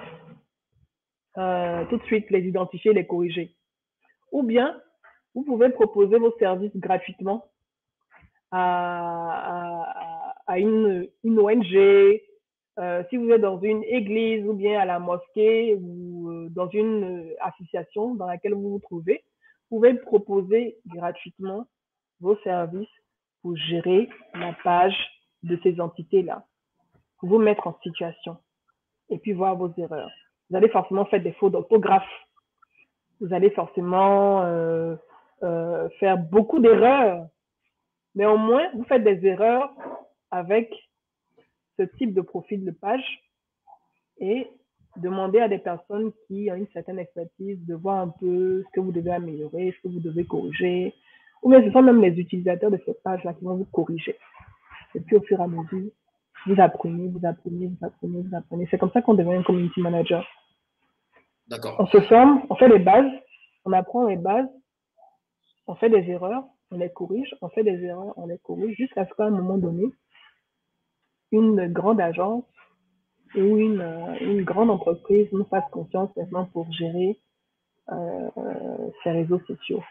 tout de suite les identifier, les corriger. Ou bien, vous pouvez proposer vos services gratuitement à une ONG, si vous êtes dans une église ou bien à la mosquée ou dans une association dans laquelle vous vous trouvez, vous pouvez proposer gratuitement vos services pour gérer la page de ces entités-là, pour vous mettre en situation et puis voir vos erreurs. Vous allez forcément faire des fautes d'orthographe. Vous allez forcément faire beaucoup d'erreurs. Mais au moins, vous faites des erreurs avec ce type de profil de page et demandez à des personnes qui ont une certaine expertise de voir un peu ce que vous devez améliorer, ce que vous devez corriger. Ou bien ce sont même les utilisateurs de cette page-là qui vont vous corriger. Et puis au fur et à mesure, vous apprenez, vous apprenez, vous apprenez, vous apprenez. C'est comme ça qu'on devient un community manager. D'accord. On se forme, on fait les bases, on apprend les bases, on fait des erreurs, on les corrige, on fait des erreurs, on les corrige, jusqu'à ce qu'à un moment donné, une grande agence ou une grande entreprise nous fasse confiance maintenant pour gérer ces réseaux sociaux.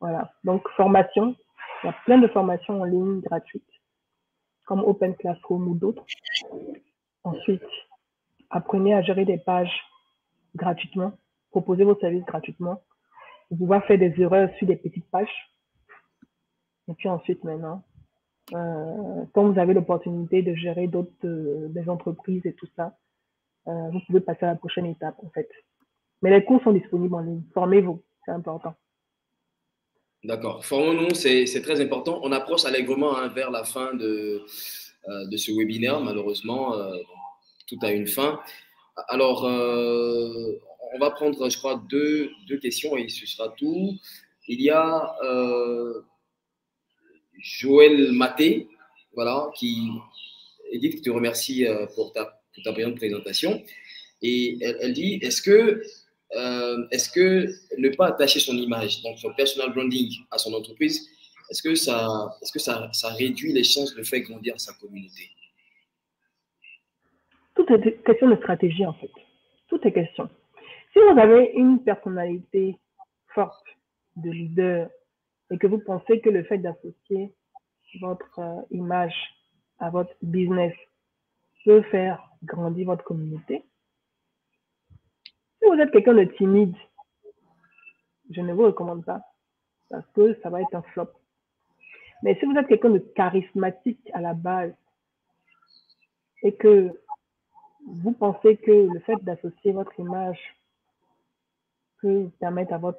Voilà. Donc, formation, il y a plein de formations en ligne gratuites, comme Open Classroom ou d'autres. Ensuite, apprenez à gérer des pages gratuitement, proposez vos services gratuitement. Vous pouvez faire des erreurs sur des petites pages. Et puis ensuite, maintenant, quand vous avez l'opportunité de gérer d'autres des entreprises et tout ça, vous pouvez passer à la prochaine étape, en fait. Mais les cours sont disponibles en ligne. Formez-vous, c'est important. D'accord. Formons-nous, c'est très important. On approche allègrement hein, vers la fin de ce webinaire. Malheureusement, tout a une fin. Alors, on va prendre, je crois, deux questions et ce sera tout. Il y a Joël Maté, voilà, qui te remercie pour ta tout en payant de présentation. Et elle dit, est-ce que ne pas attacher son image, donc son personal branding à son entreprise, est-ce que ça réduit les chances de faire grandir sa communauté? Tout est question de stratégie, en fait. Tout est question. Si vous avez une personnalité forte de leader et que vous pensez que le fait d'associer votre image à votre business peut faire grandir votre communauté, si vous êtes quelqu'un de timide, je ne vous recommande pas parce que ça va être un flop. Mais si vous êtes quelqu'un de charismatique à la base et que vous pensez que le fait d'associer votre image peut permettre à votre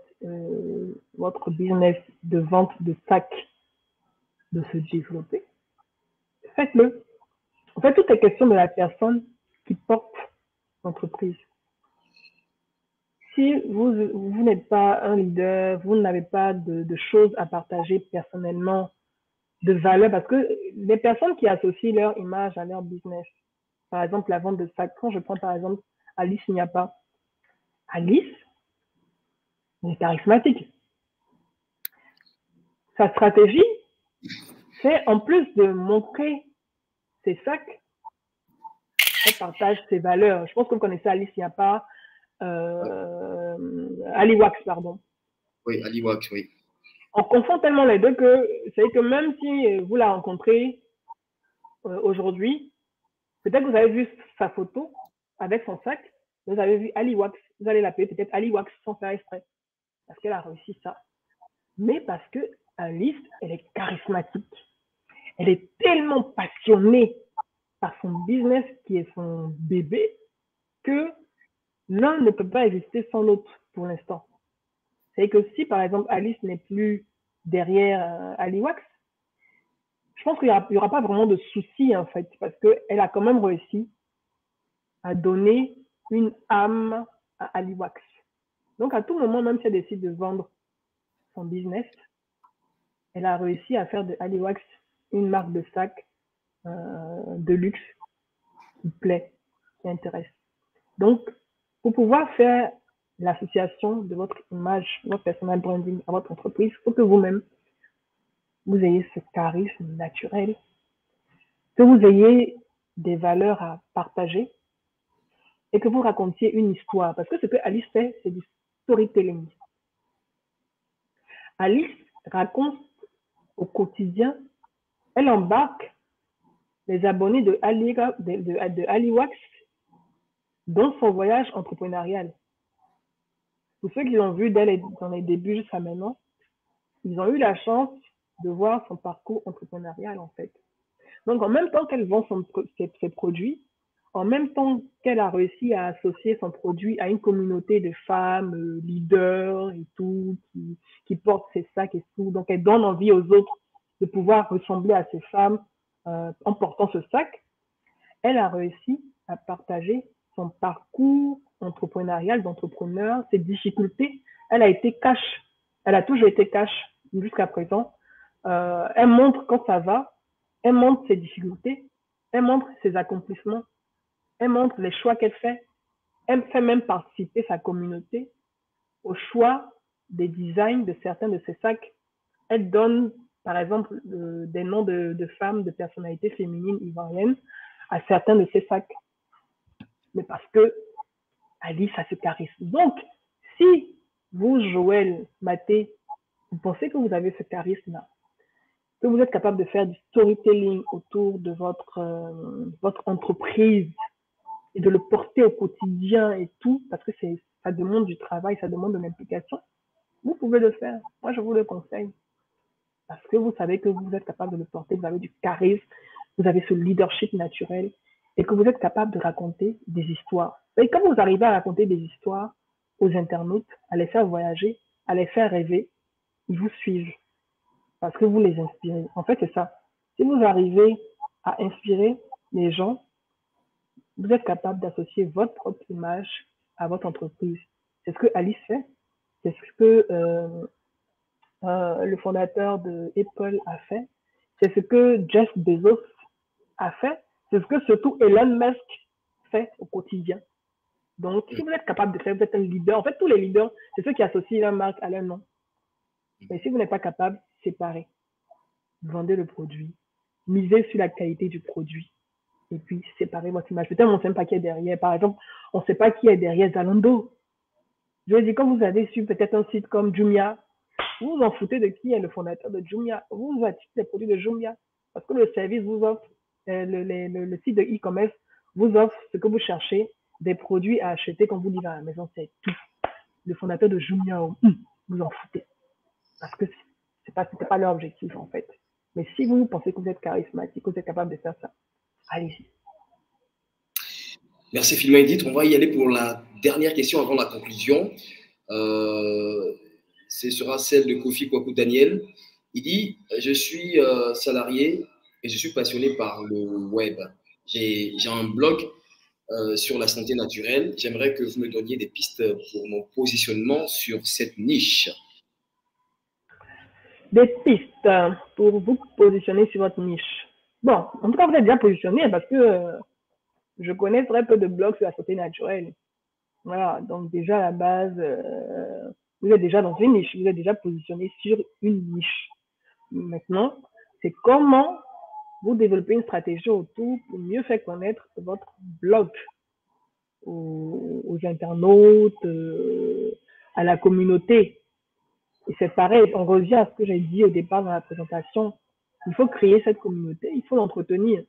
business de vente de sacs de se développer, faites-le. En fait, tout est question de la personne qui porte l'entreprise. Si vous n'êtes pas un leader, vous n'avez pas de choses à partager personnellement, de valeur, parce que les personnes qui associent leur image à leur business, par exemple, la vente de sacs. Quand je prends par exemple Alice Yapa. Alice, elle est charismatique. Sa stratégie, c'est en plus de montrer ses sacs, elle partage ses valeurs. Je pense que vous connaissez Alice Yapa, Aliwax, pardon. Oui, Aliwax, oui. On confond tellement les deux que, c'est que même si vous la rencontrez aujourd'hui, peut-être que vous avez vu sa photo avec son sac, vous avez vu Aliwax, vous allez l'appeler peut-être Aliwax sans faire exprès, parce qu'elle a réussi ça. Mais parce que Alice, elle est charismatique. Elle est tellement passionnée par son business qui est son bébé que l'un ne peut pas exister sans l'autre pour l'instant. C'est que si par exemple Alice n'est plus derrière Aliwax, je pense qu'il n'y aura pas vraiment de souci, en fait, parce qu'elle a quand même réussi à donner une âme à Aliwax. Donc, à tout moment, même si elle décide de vendre son business, elle a réussi à faire de Aliwax une marque de sac de luxe qui plaît, qui intéresse. Donc, pour pouvoir faire l'association de votre image, votre personal branding à votre entreprise, il faut que vous-même, vous ayez ce charisme naturel, que vous ayez des valeurs à partager et que vous racontiez une histoire. Parce que ce que Alice fait, c'est du storytelling. Alice raconte au quotidien, elle embarque les abonnés de Aliwax dans son voyage entrepreneurial. Pour ceux qui l'ont vu dès dans les débuts jusqu'à maintenant, ils ont eu la chance de voir son parcours entrepreneurial, en fait. Donc, en même temps qu'elle vend ses produits, en même temps qu'elle a réussi à associer son produit à une communauté de femmes leaders et tout, qui portent ses sacs et tout, donc elle donne envie aux autres de pouvoir ressembler à ces femmes en portant ce sac, elle a réussi à partager son parcours entrepreneurial d'entrepreneur, ses difficultés. Elle a été cash, elle a toujours été cash jusqu'à présent. Elle montre quand ça va, elle montre ses difficultés, elle montre ses accomplissements, elle montre les choix qu'elle fait, elle fait même participer sa communauté au choix des designs de certains de ses sacs. Elle donne, par exemple, des noms de femmes, de personnalités féminines ivoiriennes à certains de ses sacs. Mais parce que Alice a ce charisme. Donc, si vous, Joël, Mathé, vous pensez que vous avez ce charisme-là, que vous êtes capable de faire du storytelling autour de votre entreprise et de le porter au quotidien et tout, parce que ça demande du travail, ça demande de l'implication, vous pouvez le faire. Moi, je vous le conseille. Parce que vous savez que vous êtes capable de le porter, vous avez du charisme, vous avez ce leadership naturel et que vous êtes capable de raconter des histoires. Et quand vous arrivez à raconter des histoires aux internautes, à les faire voyager, à les faire rêver, ils vous suivent. Parce que vous les inspirez. En fait, c'est ça. Si vous arrivez à inspirer les gens, vous êtes capable d'associer votre propre image à votre entreprise. C'est ce que Alice fait. C'est ce que le fondateur de Apple a fait. C'est ce que Jeff Bezos a fait. C'est ce que surtout Elon Musk fait au quotidien. Donc, si vous êtes capable de faire, vous êtes un leader. En fait, tous les leaders, c'est ceux qui associent leur marque à leur nom. Mais si vous n'êtes pas capable, séparez. Vendez le produit. Misez sur la qualité du produit. Et puis, séparez votre image. Peut-être on ne sait pas qui est derrière. Par exemple, on ne sait pas qui est derrière Zalando. Je veux dire, quand vous allez sur peut-être un site comme Jumia, vous vous en foutez de qui est le fondateur de Jumia. Vous vous attirez les produits de Jumia. Parce que le service vous offre, le site de e-commerce vous offre ce que vous cherchez, des produits à acheter quand vous livrez à la maison, c'est tout. Le fondateur de Jumia, vous en foutez. Parce que c'était pas leur objectif, en fait. Mais si vous pensez que vous êtes charismatique, que vous êtes capable de faire ça, allez-y. Merci infiniment, Edith. On va y aller pour la dernière question avant la conclusion. Ce sera celle de Kofi Kwaku Daniel. Il dit, je suis salarié et je suis passionné par le web. J'ai un blog sur la santé naturelle. J'aimerais que vous me donniez des pistes pour mon positionnement sur cette niche. Des pistes pour vous positionner sur votre niche. Bon, en tout cas, vous êtes bien positionné parce que je connais très peu de blogs sur la santé naturelle. Voilà, donc déjà à la base, vous êtes déjà dans une niche, vous êtes déjà positionné sur une niche. Maintenant, c'est comment vous développez une stratégie autour pour mieux faire connaître votre blog aux internautes, à la communauté. Et c'est pareil, on revient à ce que j'ai dit au départ dans la présentation. Il faut créer cette communauté, il faut l'entretenir.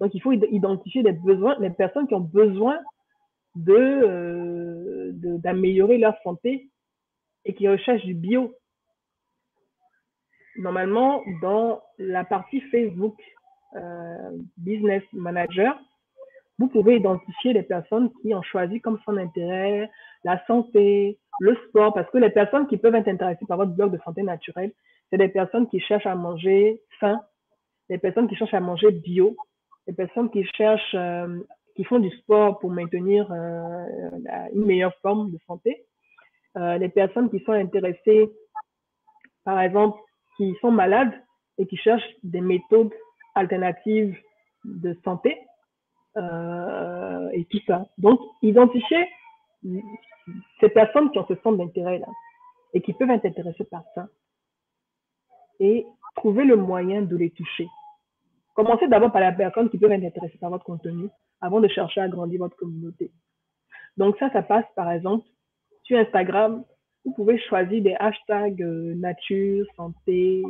Donc, il faut identifier les besoins, les personnes qui ont besoin d'améliorer leur santé et qui recherchent du bio. Normalement, dans la partie Facebook Business Manager, vous pouvez identifier les personnes qui ont choisi comme son intérêt la santé, le sport, parce que les personnes qui peuvent être intéressées par votre blog de santé naturelle, c'est des personnes qui cherchent à manger sain, des personnes qui cherchent à manger bio, des personnes qui cherchent, qui font du sport pour maintenir une meilleure forme de santé, les personnes qui sont intéressées, par exemple, qui sont malades et qui cherchent des méthodes alternatives de santé et tout ça. Donc, identifier ces personnes qui ont ce centre d'intérêt là et qui peuvent être intéressées par ça et trouver le moyen de les toucher. Commencez d'abord par la personne qui peut être intéressée par votre contenu avant de chercher à agrandir votre communauté. Donc ça passe par exemple sur Instagram. Vous pouvez choisir des hashtags nature, santé,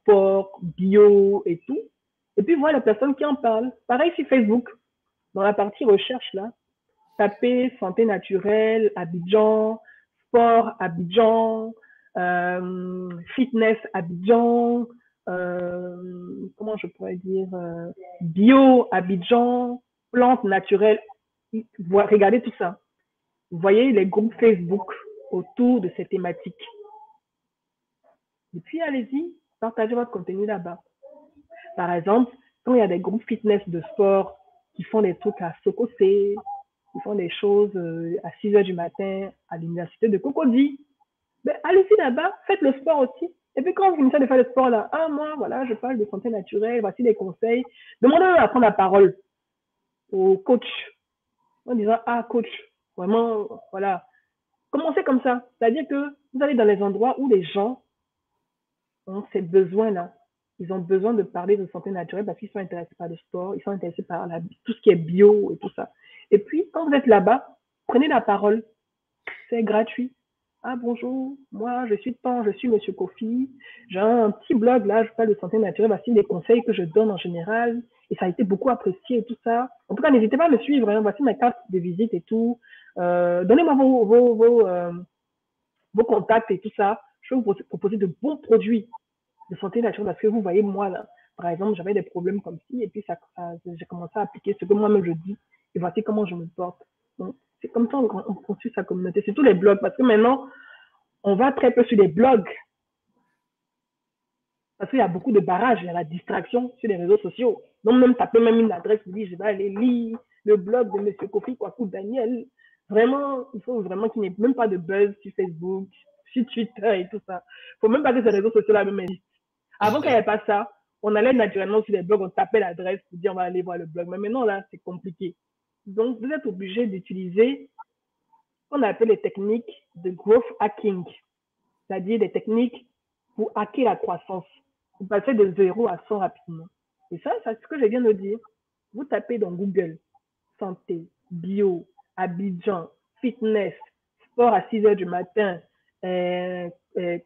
sport, bio et tout. Et puis voir la personne qui en parle. Pareil sur Facebook, dans la partie recherche là, tapez santé naturelle, Abidjan, sport, Abidjan, fitness, Abidjan, comment je pourrais dire, bio, Abidjan, plantes naturelles. Regardez tout ça. Vous voyez les groupes Facebook autour de ces thématiques. Et puis, allez-y, partagez votre contenu là-bas. Par exemple, quand il y a des groupes fitness de sport qui font des trucs à Sokocé, qui font des choses à 6 heures du matin à l'université de Cocody, ben, allez-y là-bas, faites le sport aussi. Et puis, quand vous finissez de faire le sport là, ah, moi, voilà, je parle de santé naturelle, voici des conseils. Demandez-leur à prendre la parole au coach en disant, ah, coach, vraiment, voilà. Commencez comme ça, c'est-à-dire que vous allez dans les endroits où les gens ont ces besoins-là. Ils ont besoin de parler de santé naturelle parce qu'ils sont intéressés par le sport, ils sont intéressés par tout ce qui est bio et tout ça. Et puis, quand vous êtes là-bas, prenez la parole. C'est gratuit. Ah bonjour, moi je suis Monsieur Kofi. J'ai un petit blog là, je parle de santé naturelle, voici les conseils que je donne en général. Et ça a été beaucoup apprécié et tout ça. En tout cas, n'hésitez pas à me suivre. Hein. Voici ma carte de visite et tout. Donnez-moi vos contacts et tout ça. Je vais vous proposer de bons produits de santé naturelle parce que vous voyez, moi, là, par exemple, j'avais des problèmes comme ci et puis j'ai commencé à appliquer ce que moi-même je dis et voici comment je me porte. Donc, c'est comme ça qu'on construit sa communauté. C'est tous les blogs parce que maintenant, on va très peu sur les blogs parce qu'il y a beaucoup de barrages, il y a la distraction sur les réseaux sociaux. Donc, même taper même une adresse, vous dites, je vais aller lire le blog de Monsieur Kofi Kwaku Daniel. Vraiment, il faut vraiment qu'il n'y ait même pas de buzz sur Facebook, sur Twitter et tout ça. Il ne faut même pas que ces réseaux sociaux-là même existent. Avant qu'il n'y ait pas ça, on allait naturellement sur les blogs, on tapait l'adresse pour dire on va aller voir le blog. Mais maintenant, là, c'est compliqué. Donc, vous êtes obligé d'utiliser ce qu'on appelle les techniques de growth hacking, c'est-à-dire des techniques pour hacker la croissance, pour passer de 0 à 100 rapidement. Et ça, c'est ce que je viens de dire. Vous tapez dans Google, santé, bio, Abidjan, fitness, sport à 6 heures du matin,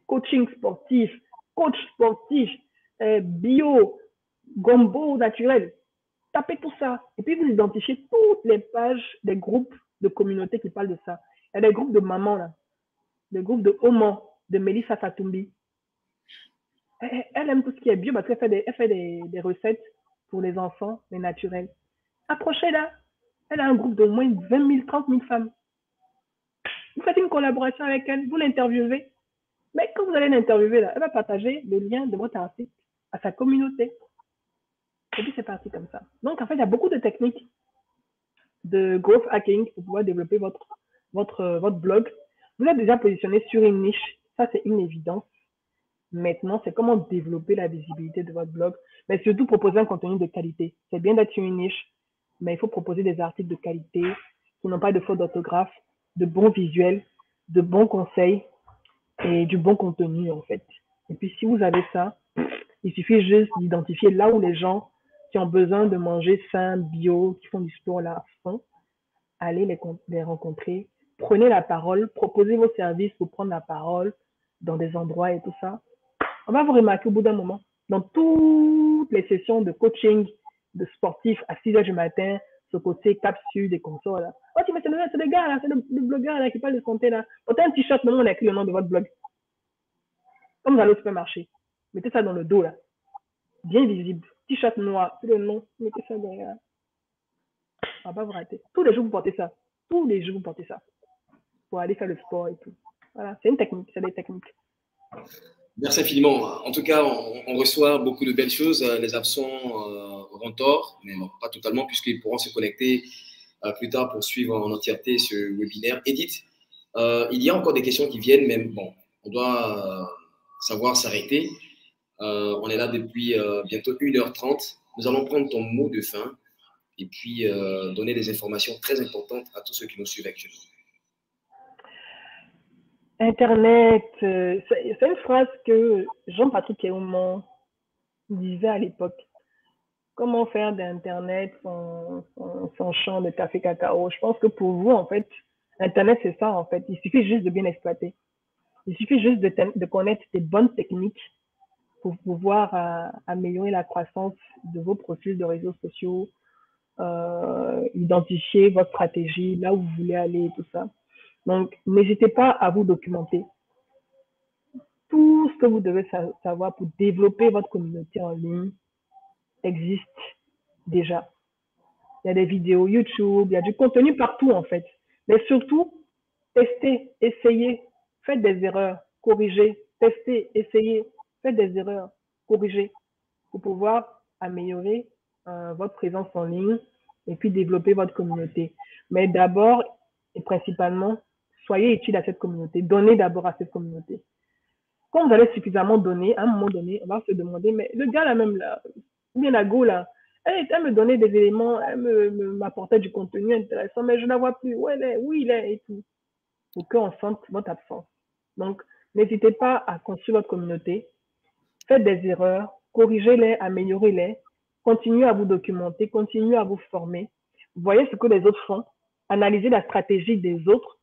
coaching sportif, coach sportif, bio, gombo naturel. Tapez tout ça. Et puis, vous identifiez toutes les pages des groupes de communautés qui parlent de ça. Il y a des groupes de mamans, là. Des groupes de Aumont, de Mélissa Satoumbi. Elle aime tout ce qui est bio parce qu'elle fait des recettes pour les enfants, mais naturelles. Approchez-la. Elle a un groupe d'au moins 20 000, 30 000 femmes. Vous faites une collaboration avec elle, vous l'interviewez. Mais quand vous allez l'interviewer, là, elle va partager le lien de votre article à sa communauté. Et puis, c'est parti comme ça. Donc, en fait, il y a beaucoup de techniques de growth hacking pour pouvoir développer votre blog. Vous êtes déjà positionné sur une niche. Ça, c'est une évidence. Maintenant, c'est comment développer la visibilité de votre blog, mais surtout proposer un contenu de qualité. C'est bien d'être sur une niche, mais il faut proposer des articles de qualité qui n'ont pas de faute d'orthographe, de bons visuels, de bons conseils et du bon contenu, en fait. Et puis, si vous avez ça, il suffit juste d'identifier là où les gens qui ont besoin de manger sain, bio, qui font du sport là à fond, allez les rencontrer, prenez la parole, proposez vos services pour prendre la parole dans des endroits et tout ça. On va vous remarquer au bout d'un moment. Dans toutes les sessions de coaching, de sportifs à 6 heures du matin, ce côté capsule des consoles là. Oh, tu mais c'est le gars là, c'est le blogueur là qui parle de santé là. Portez un t-shirt, maintenant on a écrit le nom de votre blog. Comme vous allez au supermarché, mettez ça dans le dos là. Bien visible. T-shirt noir, c'est le nom, mettez ça derrière. On va pas vous rater. Tous les jours vous portez ça. Tous les jours vous portez ça. Pour aller faire le sport et tout. Voilà, c'est une technique, c'est des techniques. Merci infiniment. En tout cas, on reçoit beaucoup de belles choses. Les absents auront tort, mais non, pas totalement, puisqu'ils pourront se connecter plus tard pour suivre en entièreté ce webinaire. Edith, il y a encore des questions qui viennent, mais bon, on doit savoir s'arrêter. On est là depuis bientôt 1h30. Nous allons prendre ton mot de fin et puis donner des informations très importantes à tous ceux qui nous suivent actuellement. Internet, c'est une phrase que Jean-Patrick Aumont disait à l'époque. Comment faire d'Internet son champ de café cacao? Je pense que pour vous, en fait, Internet, c'est ça, en fait. Il suffit juste de bien exploiter. Il suffit juste de connaître des bonnes techniques pour pouvoir améliorer la croissance de vos profils de réseaux sociaux, identifier votre stratégie, là où vous voulez aller et tout ça. Donc, n'hésitez pas à vous documenter. Tout ce que vous devez savoir pour développer votre communauté en ligne existe déjà. Il y a des vidéos YouTube, il y a du contenu partout en fait. Mais surtout, testez, essayez, faites des erreurs, corrigez, testez, essayez, faites des erreurs, corrigez pour pouvoir améliorer votre présence en ligne et puis développer votre communauté. Mais d'abord et principalement, soyez utile à cette communauté. Donnez d'abord à cette communauté. Quand vous allez suffisamment donner, à un moment donné, on va se demander, mais le gars là même, là, ou bien la go là, elle me donnait des éléments, elle m'apportait du contenu intéressant, mais je ne la vois plus. Où elle est, où il est et tout. Pour qu'on sente votre absence. Donc, n'hésitez pas à construire votre communauté. Faites des erreurs, corrigez-les, améliorez-les. Continuez à vous documenter, continuez à vous former. Voyez ce que les autres font. Analysez la stratégie des autres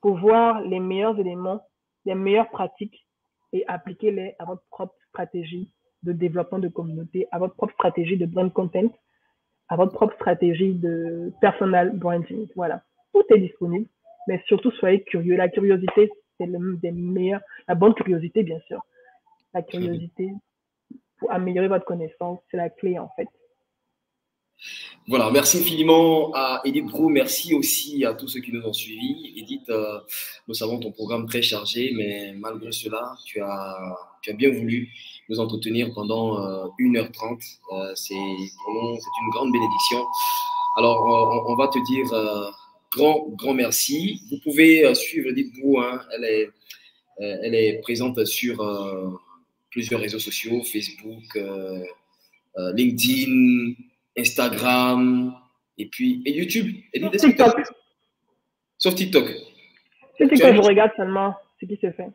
pour voir les meilleurs éléments, les meilleures pratiques et appliquez-les à votre propre stratégie de développement de communauté, à votre propre stratégie de brand content, à votre propre stratégie de personal branding. Voilà, tout est disponible, mais surtout soyez curieux. La curiosité, c'est l'une des meilleures, la bonne curiosité bien sûr. La curiosité pour améliorer votre connaissance, c'est la clé en fait. Voilà, merci infiniment à Edith Brou, merci aussi à tous ceux qui nous ont suivis. Edith, nous savons ton programme très chargé, mais malgré cela, tu as bien voulu nous entretenir pendant 1h30. C'est une grande bénédiction. Alors, on va te dire grand merci. Vous pouvez suivre Edith Brou, hein, elle est présente sur plusieurs réseaux sociaux, Facebook, LinkedIn, Instagram, Et YouTube. Et puis TikTok. Sauf TikTok. C'est TikTok que je regarde seulement. C'est qui c'est fait.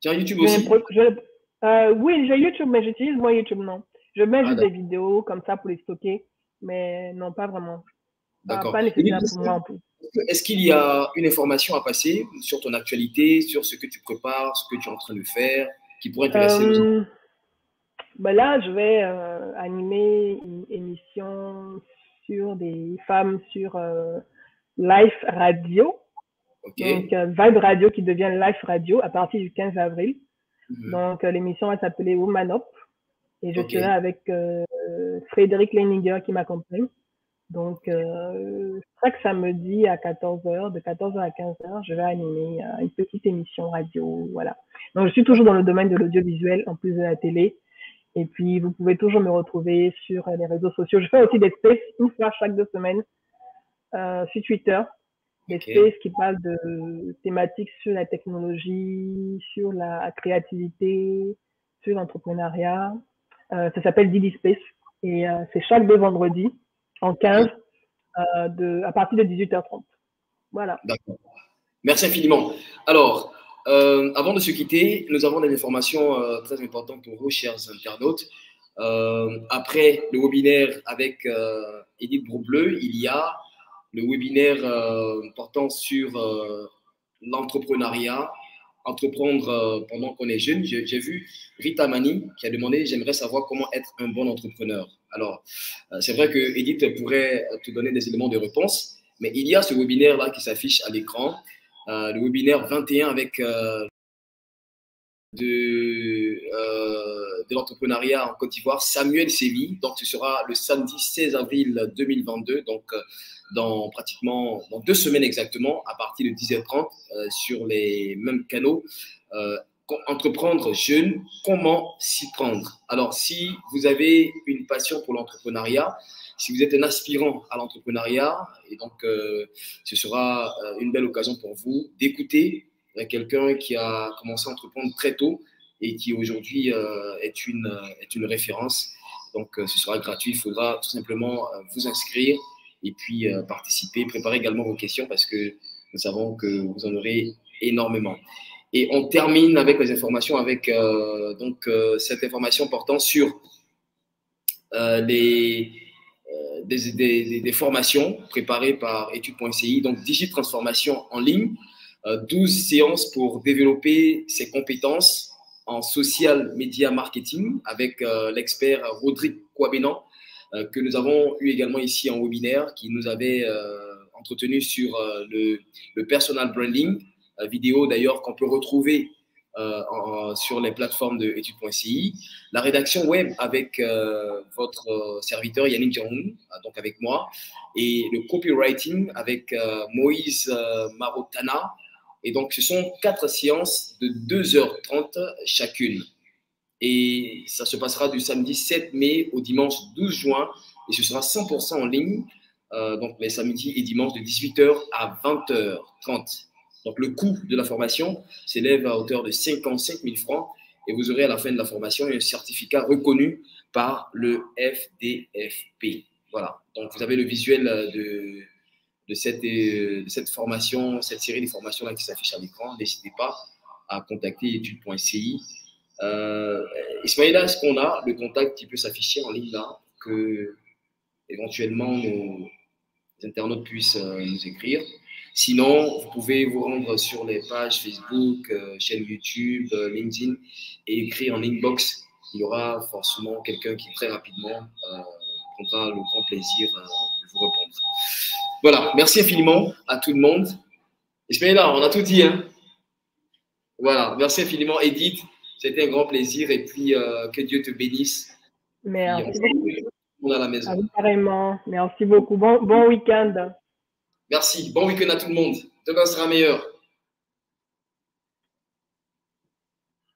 Tu as YouTube aussi? Oui, j'ai YouTube, mais j'utilise moi YouTube, non. Je mets juste des vidéos comme ça pour les stocker, mais non, pas vraiment. D'accord. Pas nécessaire pour moi en plus. Est-ce qu'il y a une information à passer sur ton actualité, sur ce que tu prépares, ce que tu es en train de faire, qui pourrait intéresser les gens? Ben là, je vais animer une émission sur des femmes sur Life Radio. Okay. Donc, Vibe Radio qui devient Life Radio à partir du 15 avril. Mmh. Donc, l'émission va s'appeler Woman Up. Et je serai avec Frédéric Leninger qui m'accompagne. Donc, chaque samedi à 14h, de 14h à 15h, je vais animer une petite émission radio. Voilà. Donc, je suis toujours dans le domaine de l'audiovisuel en plus de la télé. Et puis, vous pouvez toujours me retrouver sur les réseaux sociaux. Je fais aussi des spaces une fois chaque 2 semaines sur Twitter. Des spaces qui parlent de thématiques sur la technologie, sur la créativité, sur l'entrepreneuriat. Ça s'appelle Didi Space. Et c'est chaque 2 vendredis en 15 à partir de 18h30. Voilà. D'accord. Merci infiniment. Alors... avant de se quitter, nous avons des informations très importantes pour vos chers internautes. Après le webinaire avec Edith Brou, il y a le webinaire portant sur l'entrepreneuriat, entreprendre pendant qu'on est jeune. J'ai vu Rita Mani qui a demandé « J'aimerais savoir comment être un bon entrepreneur ». Alors, c'est vrai que Edith pourrait te donner des éléments de réponse, mais il y a ce webinaire-là qui s'affiche à l'écran. Le webinaire 21 avec de l'entrepreneuriat en Côte d'Ivoire, Samuel Sévi. Donc, ce sera le samedi 16 avril 2022, donc dans pratiquement dans 2 semaines exactement, à partir de 10h30 sur les mêmes canaux. Entreprendre jeune, comment s'y prendre? Alors, si vous avez une passion pour l'entrepreneuriat, si vous êtes un aspirant à l'entrepreneuriat, et donc ce sera une belle occasion pour vous d'écouter quelqu'un qui a commencé à entreprendre très tôt et qui aujourd'hui est une référence. Donc ce sera gratuit, il faudra tout simplement vous inscrire et puis participer, préparer également vos questions parce que nous savons que vous en aurez énormément. Et on termine avec les informations, avec cette information portant sur des formations préparées par études.ci, donc Digi Transformation en ligne, 12 séances pour développer ses compétences en social media marketing avec l'expert Rodrigue Kouabénan que nous avons eu également ici en webinaire qui nous avait entretenu sur le personal branding, vidéo d'ailleurs qu'on peut retrouver sur les plateformes de études.ci, la rédaction web avec votre serviteur Yannick Djanhoun, donc avec moi, et le copywriting avec Moïse Marotana. Et donc, ce sont 4 séances de 2h30 chacune. Et ça se passera du samedi 7 mai au dimanche 12 juin. Et ce sera 100% en ligne, donc les samedis et dimanches de 18h à 20h30. Donc, le coût de la formation s'élève à hauteur de 55 000 francs et vous aurez à la fin de la formation un certificat reconnu par le FDFP. Voilà. Donc, vous avez le visuel de cette formation, cette série de formations-là qui s'affiche à l'écran. N'hésitez pas à contacter études.ci. Ismaïla, est-ce qu'on a le contact qui peut s'afficher en ligne là que éventuellement nos internautes puissent nous écrire? Sinon, vous pouvez vous rendre sur les pages Facebook, chaîne YouTube, LinkedIn et écrire en inbox. Il y aura forcément quelqu'un qui très rapidement prendra le grand plaisir de vous répondre. Voilà, merci infiniment à tout le monde. Ismaïla, on a tout dit. Hein? Voilà, merci infiniment Edith. C'était un grand plaisir et puis que Dieu te bénisse. Merci. On est à la maison. Ah, carrément. Merci beaucoup. Bon week-end. Merci. Bon week-end à tout le monde. Demain sera meilleur.